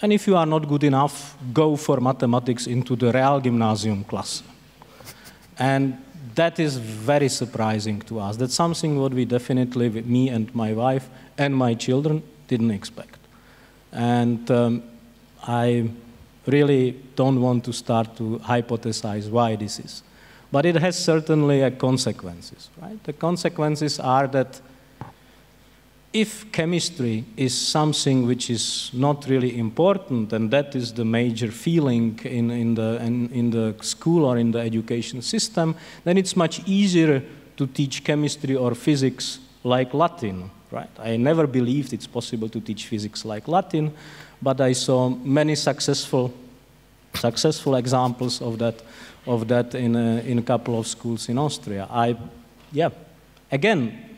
and if you are not good enough, go for mathematics into the Real Gymnasium class. And that is very surprising to us. That's something what we definitely, with me and my wife and my children, didn't expect. And I really don't want to start to hypothesize why this is. But it has certainly consequences, right? The consequences are that if chemistry is something which is not really important, and that is the major feeling in the school or in the education system, then it's much easier to teach chemistry or physics like Latin, right? I never believed it's possible to teach physics like Latin, but I saw many successful examples of that in a couple of schools in Austria. Again,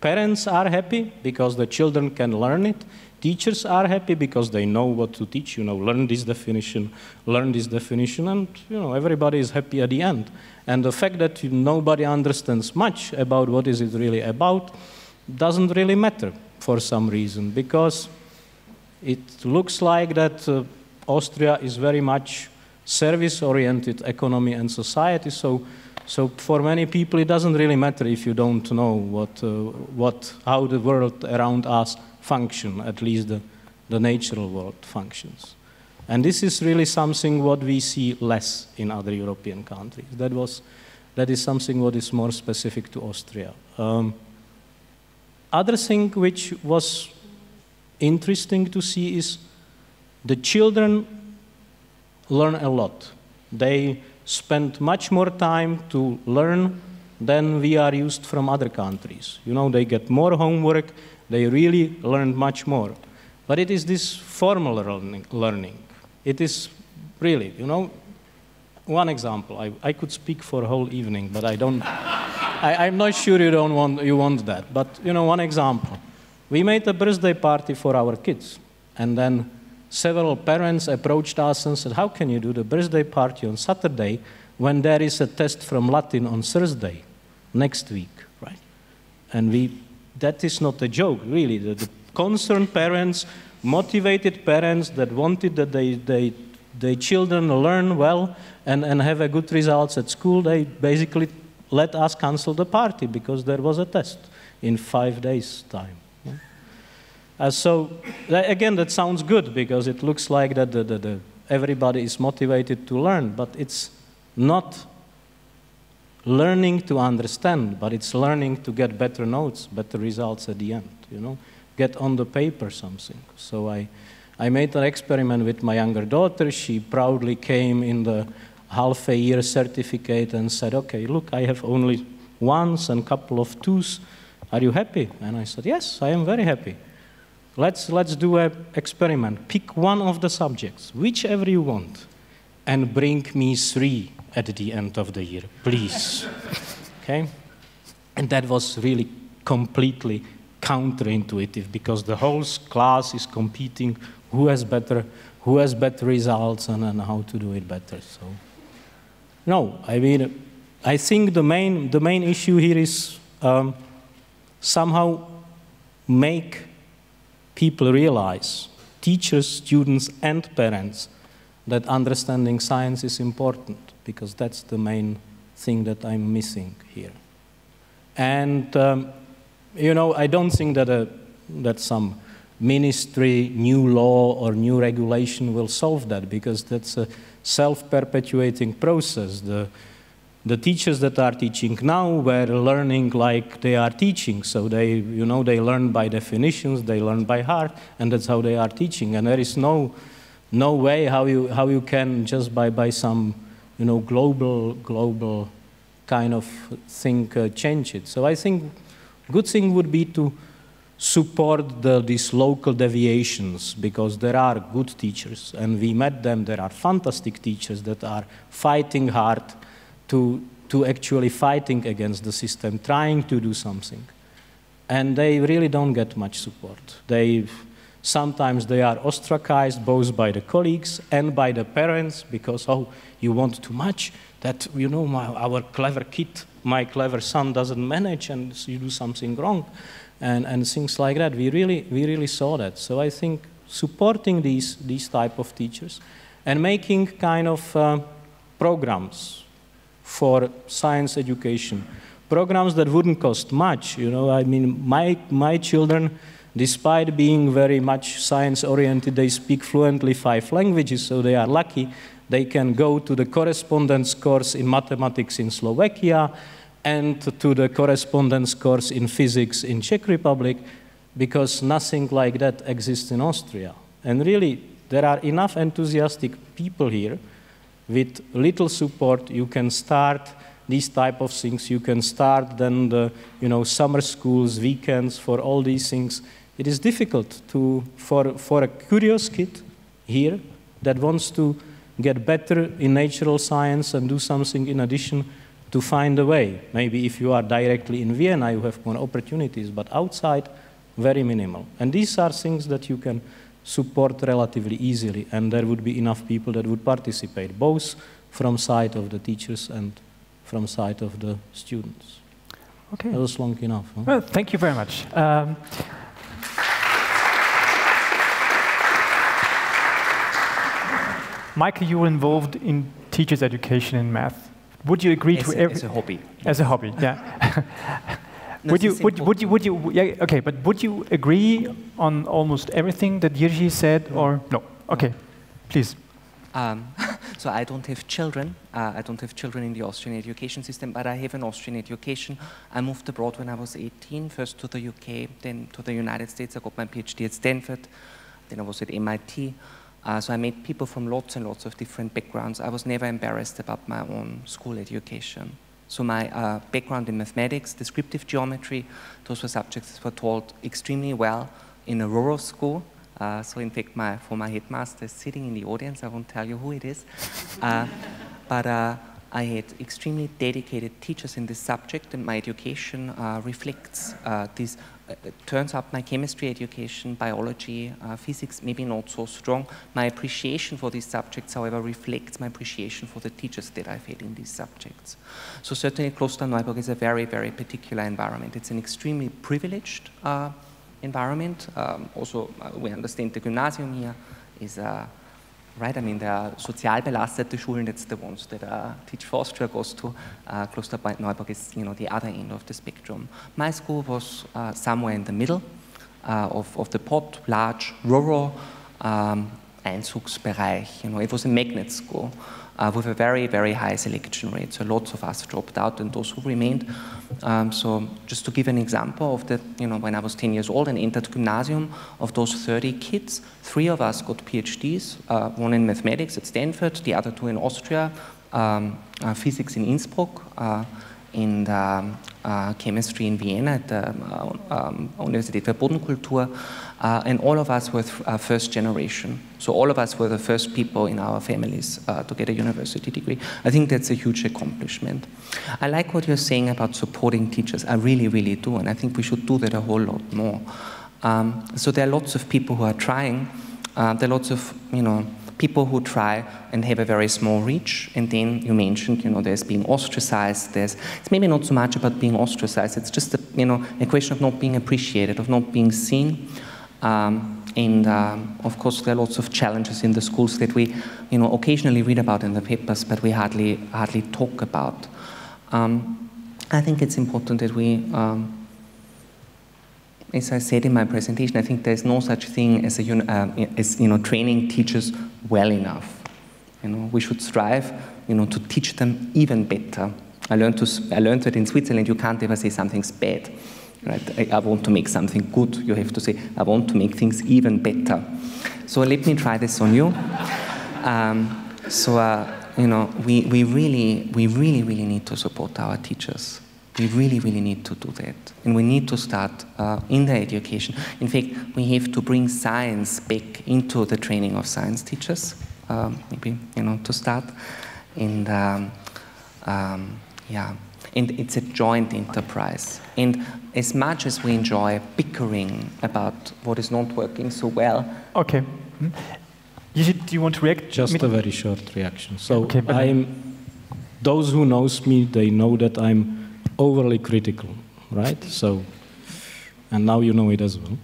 parents are happy because the children can learn it. Teachers are happy because they know what to teach. You know, learn this definition, and you know everybody is happy at the end. And the fact that nobody understands much about what is it really about doesn't really matter for some reason, because it looks like that Austria is very much service-oriented economy and society. So for many people, it doesn't really matter if you don't know how the world around us functions, at least the natural world functions. And this is really something what we see less in other European countries. That is something what is more specific to Austria. Other thing which was interesting to see is the children learn a lot. They spend much more time to learn than we are used from other countries. You know, they get more homework, they really learn much more. But it is this formal learning. It is really, you know, one example. I could speak for a whole evening, but I don't, I'm not sure you want that. But, you know, one example. We made a birthday party for our kids, and then several parents approached us and said, how can you do the birthday party on Saturday when there is a test from Latin on Thursday next week, right? And that is not a joke, really. The concerned parents, motivated parents that wanted that their children learn well and have a good results at school, they basically let us cancel the party because there was a test in 5 days' time. So, again, that sounds good because it looks like that everybody is motivated to learn, but it's not learning to understand, but it's learning to get better notes, better results at the end, you know, get on the paper something. So I made an experiment with my younger daughter. She proudly came in the half a year certificate and said, okay, look, I have only ones and a couple of twos. Are you happy? And I said, yes, I am very happy. Let's do an experiment. Pick one of the subjects, whichever you want, and bring me 3 at the end of the year, please. Okay? And that was really completely counterintuitive because the whole class is competing who has better results and how to do it better. So, no, I mean, I think the main issue here is somehow make people realize, teachers, students, and parents, that understanding science is important because that's the main thing that I'm missing here. And, you know, I don't think that some ministry, new law, or new regulation will solve that because that's a self-perpetuating process. The teachers that are teaching now were learning like they are teaching. So they learn by definitions, they learn by heart, and that's how they are teaching. And there is no way how you can just by some, you know, global kind of thing change it. So I think good thing would be to support these local deviations, because there are good teachers, and we met them. There are fantastic teachers that are fighting hard to to actually fighting against the system, trying to do something. And they really don't get much support. Sometimes they are ostracized both by the colleagues and by the parents because, oh, you want too much, that, you know, our clever kid, my clever son doesn't manage and you do something wrong and things like that. We really saw that. So I think supporting these type of teachers and making kind of programs for science education, programs that wouldn't cost much, you know, I mean, my children, despite being very much science-oriented, they speak fluently 5 languages, so they are lucky. They can go to the correspondence course in mathematics in Slovakia and to the correspondence course in physics in Czech Republic, because nothing like that exists in Austria. And really, there are enough enthusiastic people here. With little support, you can start these type of things. You can start then the, you know, summer schools, weekends for all these things. It is difficult for a curious kid here that wants to get better in natural science and do something in addition to find a way. Maybe if you are directly in Vienna, you have more opportunities, but outside, very minimal. And these are things that you can support relatively easily, and there would be enough people that would participate, both from side of the teachers and from side of the students. Okay. That was long enough. Huh? Well, thank you very much. Michael, you were involved in teachers' education in math. Would you agree to every... As a hobby. As a hobby, yeah. Would you yeah, okay, but would you agree on almost everything that Jerzy said, or no? Okay, please. So I don't have children. I don't have children in the Austrian education system, but I have an Austrian education. I moved abroad when I was 18, first to the UK, then to the United States. I got my PhD at Stanford, then I was at MIT. So I met people from lots and lots of different backgrounds. I was never embarrassed about my own school education. So my background in mathematics, descriptive geometry, those were subjects that were taught extremely well in a rural school. So in fact, my former headmaster is sitting in the audience. I won't tell you who it is. But I had extremely dedicated teachers in this subject, and my education reflects this. It turns out my chemistry education, biology, physics, maybe not so strong. My appreciation for these subjects, however, reflects my appreciation for the teachers that I've had in these subjects. So certainly Klosterneuburg is a very, very particular environment. It's an extremely privileged environment. Also, we understand the Gymnasium here is, right, I mean, there are social belastete Schulen, that's the ones that Teach for Austria goes to. Klosterneuburg is, you know, the other end of the spectrum. My school was somewhere in the middle of the pot, large, rural, Einzugsbereich. You know, it was a magnet school with a very, very high selection rate. So lots of us dropped out and those who remained. So just to give an example of that, you know, when I was 10 years old and entered Gymnasium, of those 30 kids, 3 of us got PhDs, one in mathematics at Stanford, the other 2 in Austria, physics in Innsbruck, and chemistry in Vienna at the Universität für Bodenkultur, and all of us were first generation. So all of us were the first people in our families to get a university degree. I think that's a huge accomplishment. I like what you're saying about supporting teachers. I really, really do, and I think we should do that a whole lot more. So there are lots of people who are trying. There are lots of, you know, people who try and have a very small reach, and then you mentioned, you know, there's being ostracized, it's maybe not so much about being ostracized, it's just a, you know, a question of not being appreciated, of not being seen, and of course there are lots of challenges in the schools that we, you know, occasionally read about in the papers, but we hardly talk about. I think it's important that we, as I said in my presentation, I think there's no such thing as, you know, training teachers well enough. You know, we should strive, you know, to teach them even better. I learned that in Switzerland you can't ever say something's bad. Right? I want to make something good. You have to say, I want to make things even better. So let me try this on you. You know, we really need to support our teachers. We really, really need to do that. And we need to start in the education. In fact, we have to bring science back into the training of science teachers, maybe, you know, to start. And Yeah, and it's a joint enterprise. And as much as we enjoy bickering about what is not working so well... Okay. Do you want to react? Just a very short reaction. So okay, those who knows me, they know that I'm overly critical, right? So, and now you know it as well.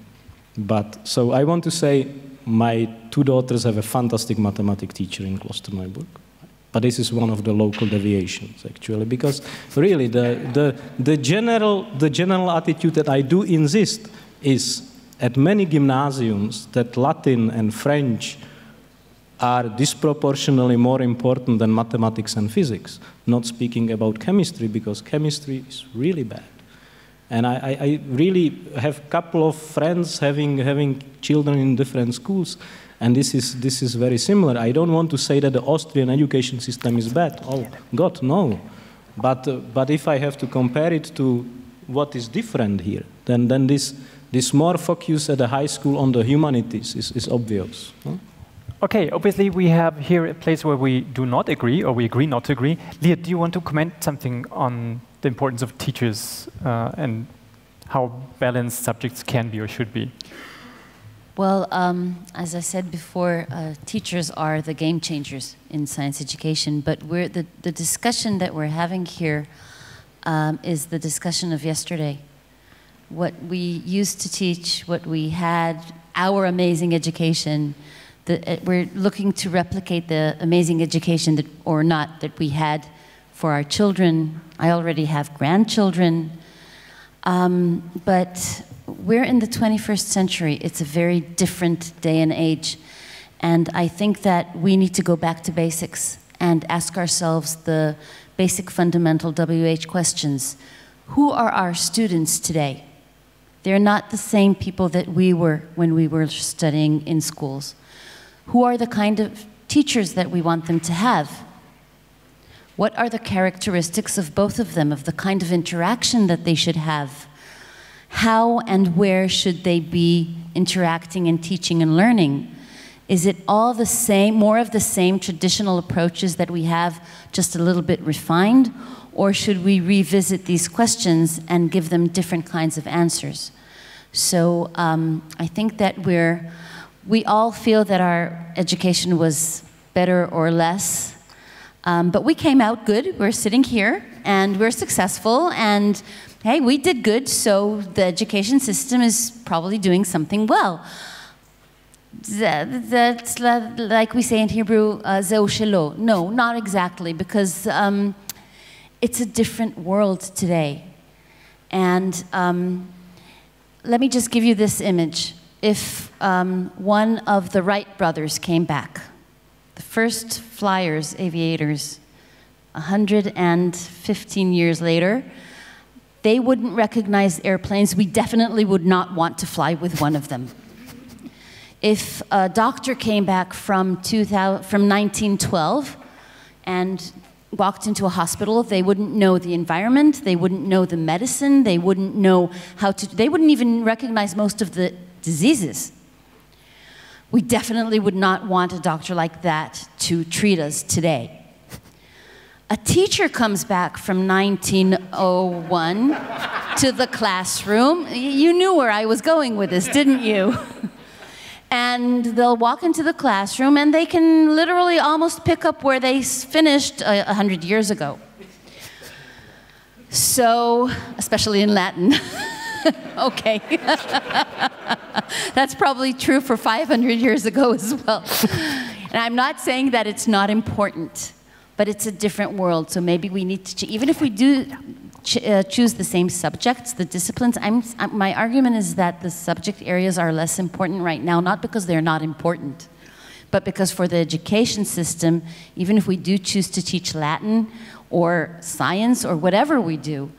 But, so I want to say my two daughters have a fantastic mathematics teacher in Klosterneuburg. But this is one of the local deviations, actually, because really the general attitude that I do insist is at many gymnasiums that Latin and French are disproportionately more important than mathematics and physics, not speaking about chemistry, because chemistry is really bad. And I really have a couple of friends having children in different schools. And this is very similar. I don't want to say that the Austrian education system is bad. Oh, God, no. But if I have to compare it to what is different here, then this more focus at the high school on the humanities is obvious. Huh? Okay, obviously we have here a place where we do not agree, or we agree not to agree. Liat, do you want to comment something on the importance of teachers and how balanced subjects can be or should be? Well, as I said before, teachers are the game changers in science education, but the discussion that we're having here is the discussion of yesterday. What we used to teach, what we had, our amazing education, we're looking to replicate the amazing education that, or not, that we had for our children. I already have grandchildren, but we're in the 21st century. It's a very different day and age. And I think that we need to go back to basics and ask ourselves the basic fundamental WH questions. Who are our students today? They're not the same people that we were when we were studying in schools. Who are the kind of teachers that we want them to have? What are the characteristics of both of them, of the kind of interaction that they should have? How and where should they be interacting and teaching and learning? Is it all the same, more of the same traditional approaches that we have, just a little bit refined? Or should we revisit these questions and give them different kinds of answers? So I think that we all feel that our education was better or less, but we came out good. We're sitting here and we're successful, and hey, we did good, so the education system is probably doing something well. That's like we say in Hebrew, zeu shelo. No, not exactly, because it's a different world today. And let me just give you this image. If one of the Wright brothers came back, the first flyers, aviators, 115 years later, they wouldn't recognize airplanes. We definitely would not want to fly with one of them. If a doctor came back from 1912 and walked into a hospital, they wouldn't know the environment, they wouldn't know the medicine, they wouldn't know how to, they wouldn't even recognize most of the diseases. We definitely would not want a doctor like that to treat us today. A teacher comes back from 1901 to the classroom. You knew where I was going with this, didn't you? And they'll walk into the classroom and they can literally almost pick up where they finished 100 years ago. So, especially in Latin. Okay. That's probably true for 500 years ago as well. And I'm not saying that it's not important. But it's a different world, so maybe we need to, even if we do choose the same subjects, the disciplines, my argument is that the subject areas are less important right now, not because they're not important, but because for the education system, even if we do choose to teach Latin or science or whatever we do,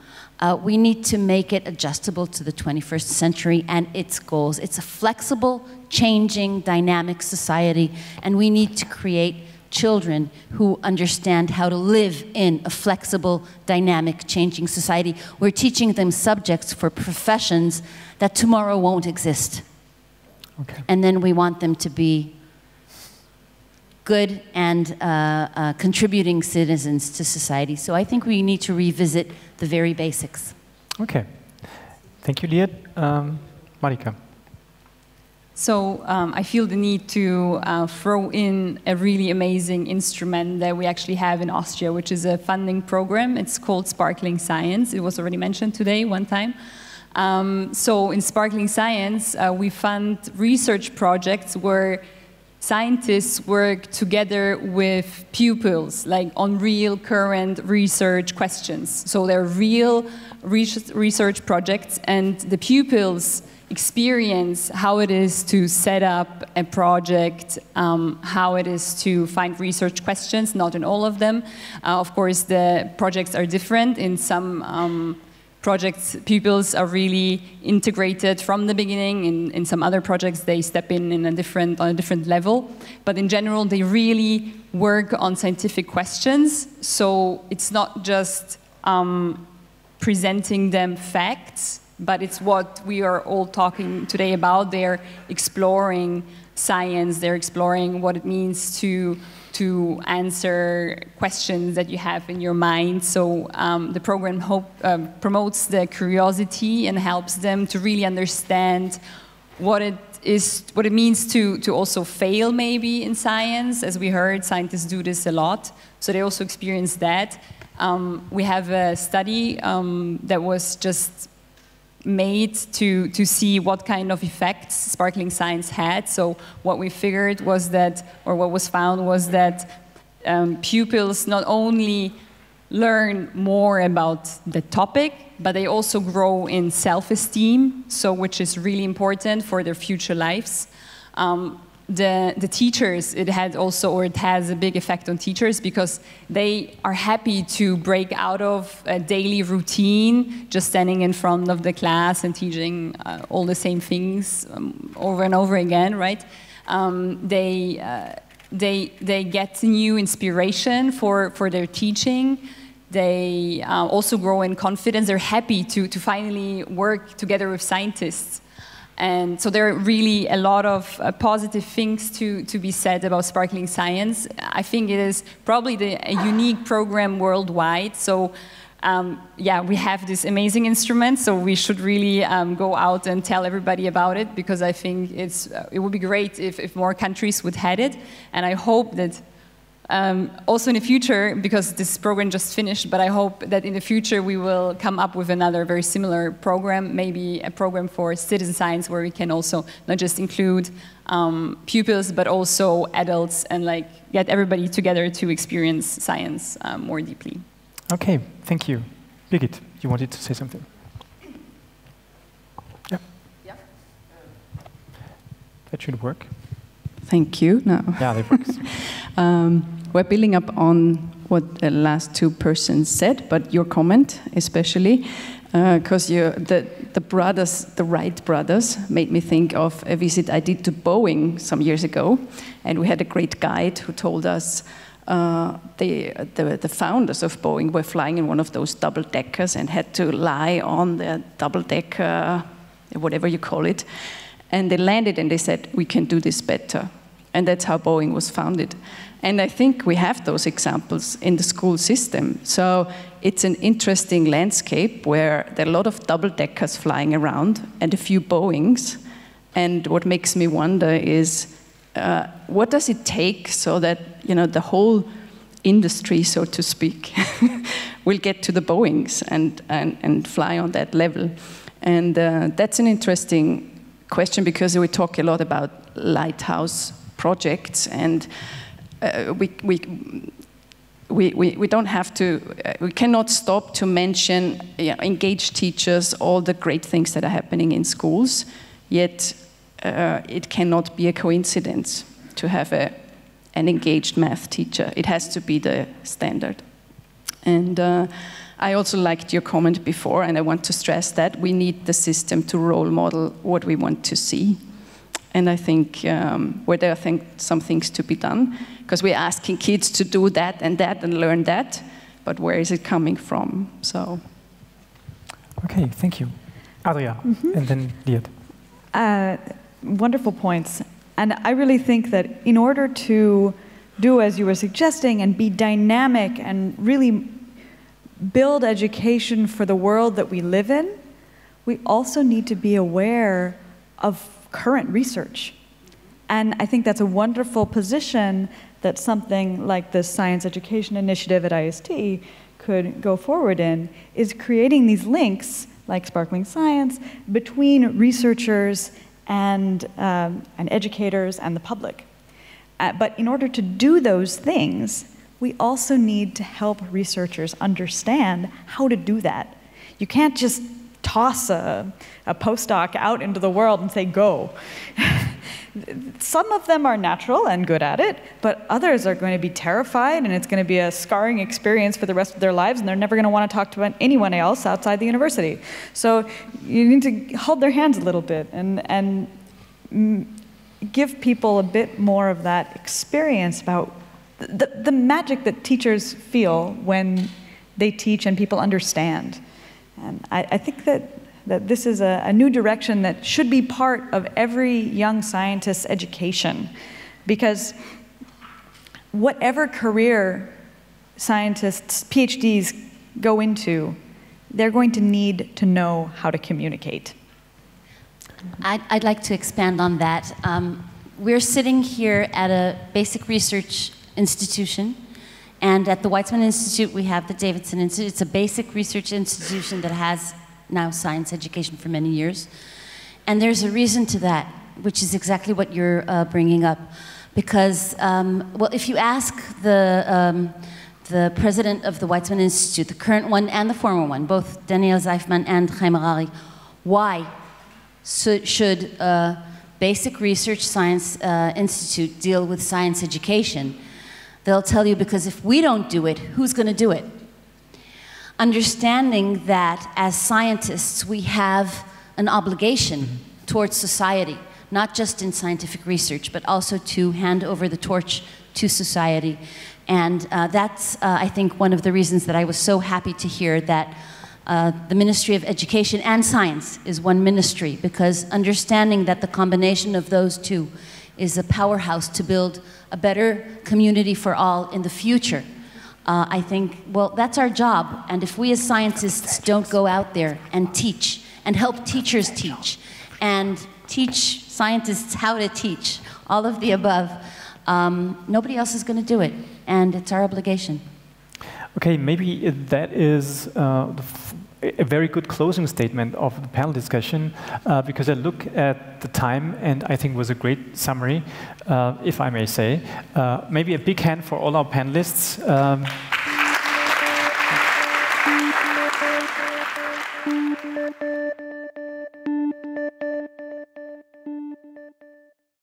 we need to make it adjustable to the 21st century and its goals. It's a flexible, changing, dynamic society, and we need to create children who understand how to live in a flexible, dynamic, changing society. We're teaching them subjects for professions that tomorrow won't exist. Okay. And then we want them to be good and contributing citizens to society. So I think we need to revisit the very basics. Okay. Thank you, Liat. Marika. So I feel the need to throw in a really amazing instrument that we actually have in Austria, which is a funding program. It's called Sparkling Science. It was already mentioned today one time. So in Sparkling Science, we fund research projects where scientists work together with pupils, like on real current research questions. So they're real research projects, and the pupils experience how it is to set up a project, how it is to find research questions, not in all of them. Of course, the projects are different. In some projects, pupils are really integrated from the beginning. In some other projects, they step in a different, on a different level. But in general, they really work on scientific questions. So it's not just presenting them facts, but it's what we are all talking today about. They're exploring science. They're exploring what it means to answer questions that you have in your mind. So the program promotes the curiosity and helps them to really understand what it means to also fail maybe in science. As we heard, scientists do this a lot. So they also experience that. We have a study that was just made to see what kind of effects Sparkling Science had. So what we figured was that, or what was found was that pupils not only learn more about the topic, but they also grow in self-esteem, so which is really important for their future lives. The teachers, it had also, or it has a big effect on teachers, because they are happy to break out of a daily routine, just standing in front of the class and teaching all the same things over and over again, right? They get new inspiration for their teaching. They also grow in confidence. They're happy to finally work together with scientists. And so there are really a lot of positive things to be said about Sparkling Science. I think it is probably a unique program worldwide. So yeah, we have this amazing instrument, so we should really go out and tell everybody about it, because I think it would be great if more countries would have it. And I hope that also in the future, because this program just finished, but I hope that in the future we will come up with another very similar program, maybe a program for citizen science where we can also not just include pupils, but also adults, and like get everybody together to experience science more deeply. Okay, thank you. Birgit, you wanted to say something? Yeah. Yeah. That should work. Thank you. No. Yeah, that works. We're building up on what the last two persons said, but your comment especially, because the Wright brothers made me think of a visit I did to Boeing some years ago, and we had a great guide who told us the founders of Boeing were flying in one of those double-deckers and had to lie on the double-decker, whatever you call it. And they landed and they said, we can do this better. And that's how Boeing was founded. And I think we have those examples in the school system. So it's an interesting landscape where there are a lot of double-deckers flying around and a few Boeings. And what makes me wonder is, what does it take so that, you know, the whole industry, so to speak, will get to the Boeings and fly on that level? And that's an interesting question, because we talk a lot about lighthouse projects, and we don't have to, we cannot stop to mention, you know, engage teachers, all the great things that are happening in schools, yet it cannot be a coincidence to have an engaged math teacher. It has to be the standard. And I also liked your comment before, and I want to stress that we need the system to role model what we want to see. And I think where there are some things to be done, because we're asking kids to do that and that and learn that, but where is it coming from? So. Okay, thank you. Adria, and then Liat. Wonderful points. And I really think that in order to do as you were suggesting and be dynamic and really build education for the world that we live in, we also need to be aware of current research. And I think that's a wonderful position that something like this science education initiative at IST could go forward in, is creating these links, like Sparkling Science, between researchers and educators and the public. But in order to do those things, we also need to help researchers understand how to do that. You can't just toss a postdoc out into the world and say, go. Some of them are natural and good at it, but others are going to be terrified, and it's going to be a scarring experience for the rest of their lives, and they're never going to want to talk to anyone else outside the university. So you need to hold their hands a little bit and give people a bit more of that experience about the magic that teachers feel when they teach and people understand. And I think that this is a new direction that should be part of every young scientist's education, because whatever career scientists, PhDs, go into, they're going to need to know how to communicate. I'd like to expand on that. We're sitting here at a basic research institution, and at the Weizmann Institute we have the Davidson Institute. It's a basic research institution that has now science education for many years. And there's a reason to that, which is exactly what you're bringing up. Because, well, if you ask the president of the Weizmann Institute, the current one and the former one, both Daniel Zeifman and Chaim Harari, why should basic research science institute deal with science education? They'll tell you, because if we don't do it, who's going to do it? Understanding that as scientists we have an obligation towards society, not just in scientific research, but also to hand over the torch to society. And that's, I think, one of the reasons that I was so happy to hear that the Ministry of Education and Science is one ministry, because understanding that the combination of those two is a powerhouse to build a better community for all in the future. I think, well, that's our job, and if we as scientists don't go out there and teach, and help teachers teach, and teach scientists how to teach, all of the above, nobody else is going to do it, and it's our obligation. Okay, maybe that is a very good closing statement of the panel discussion, because I look at the time and I think it was a great summary, if I may say. Maybe a big hand for all our panelists.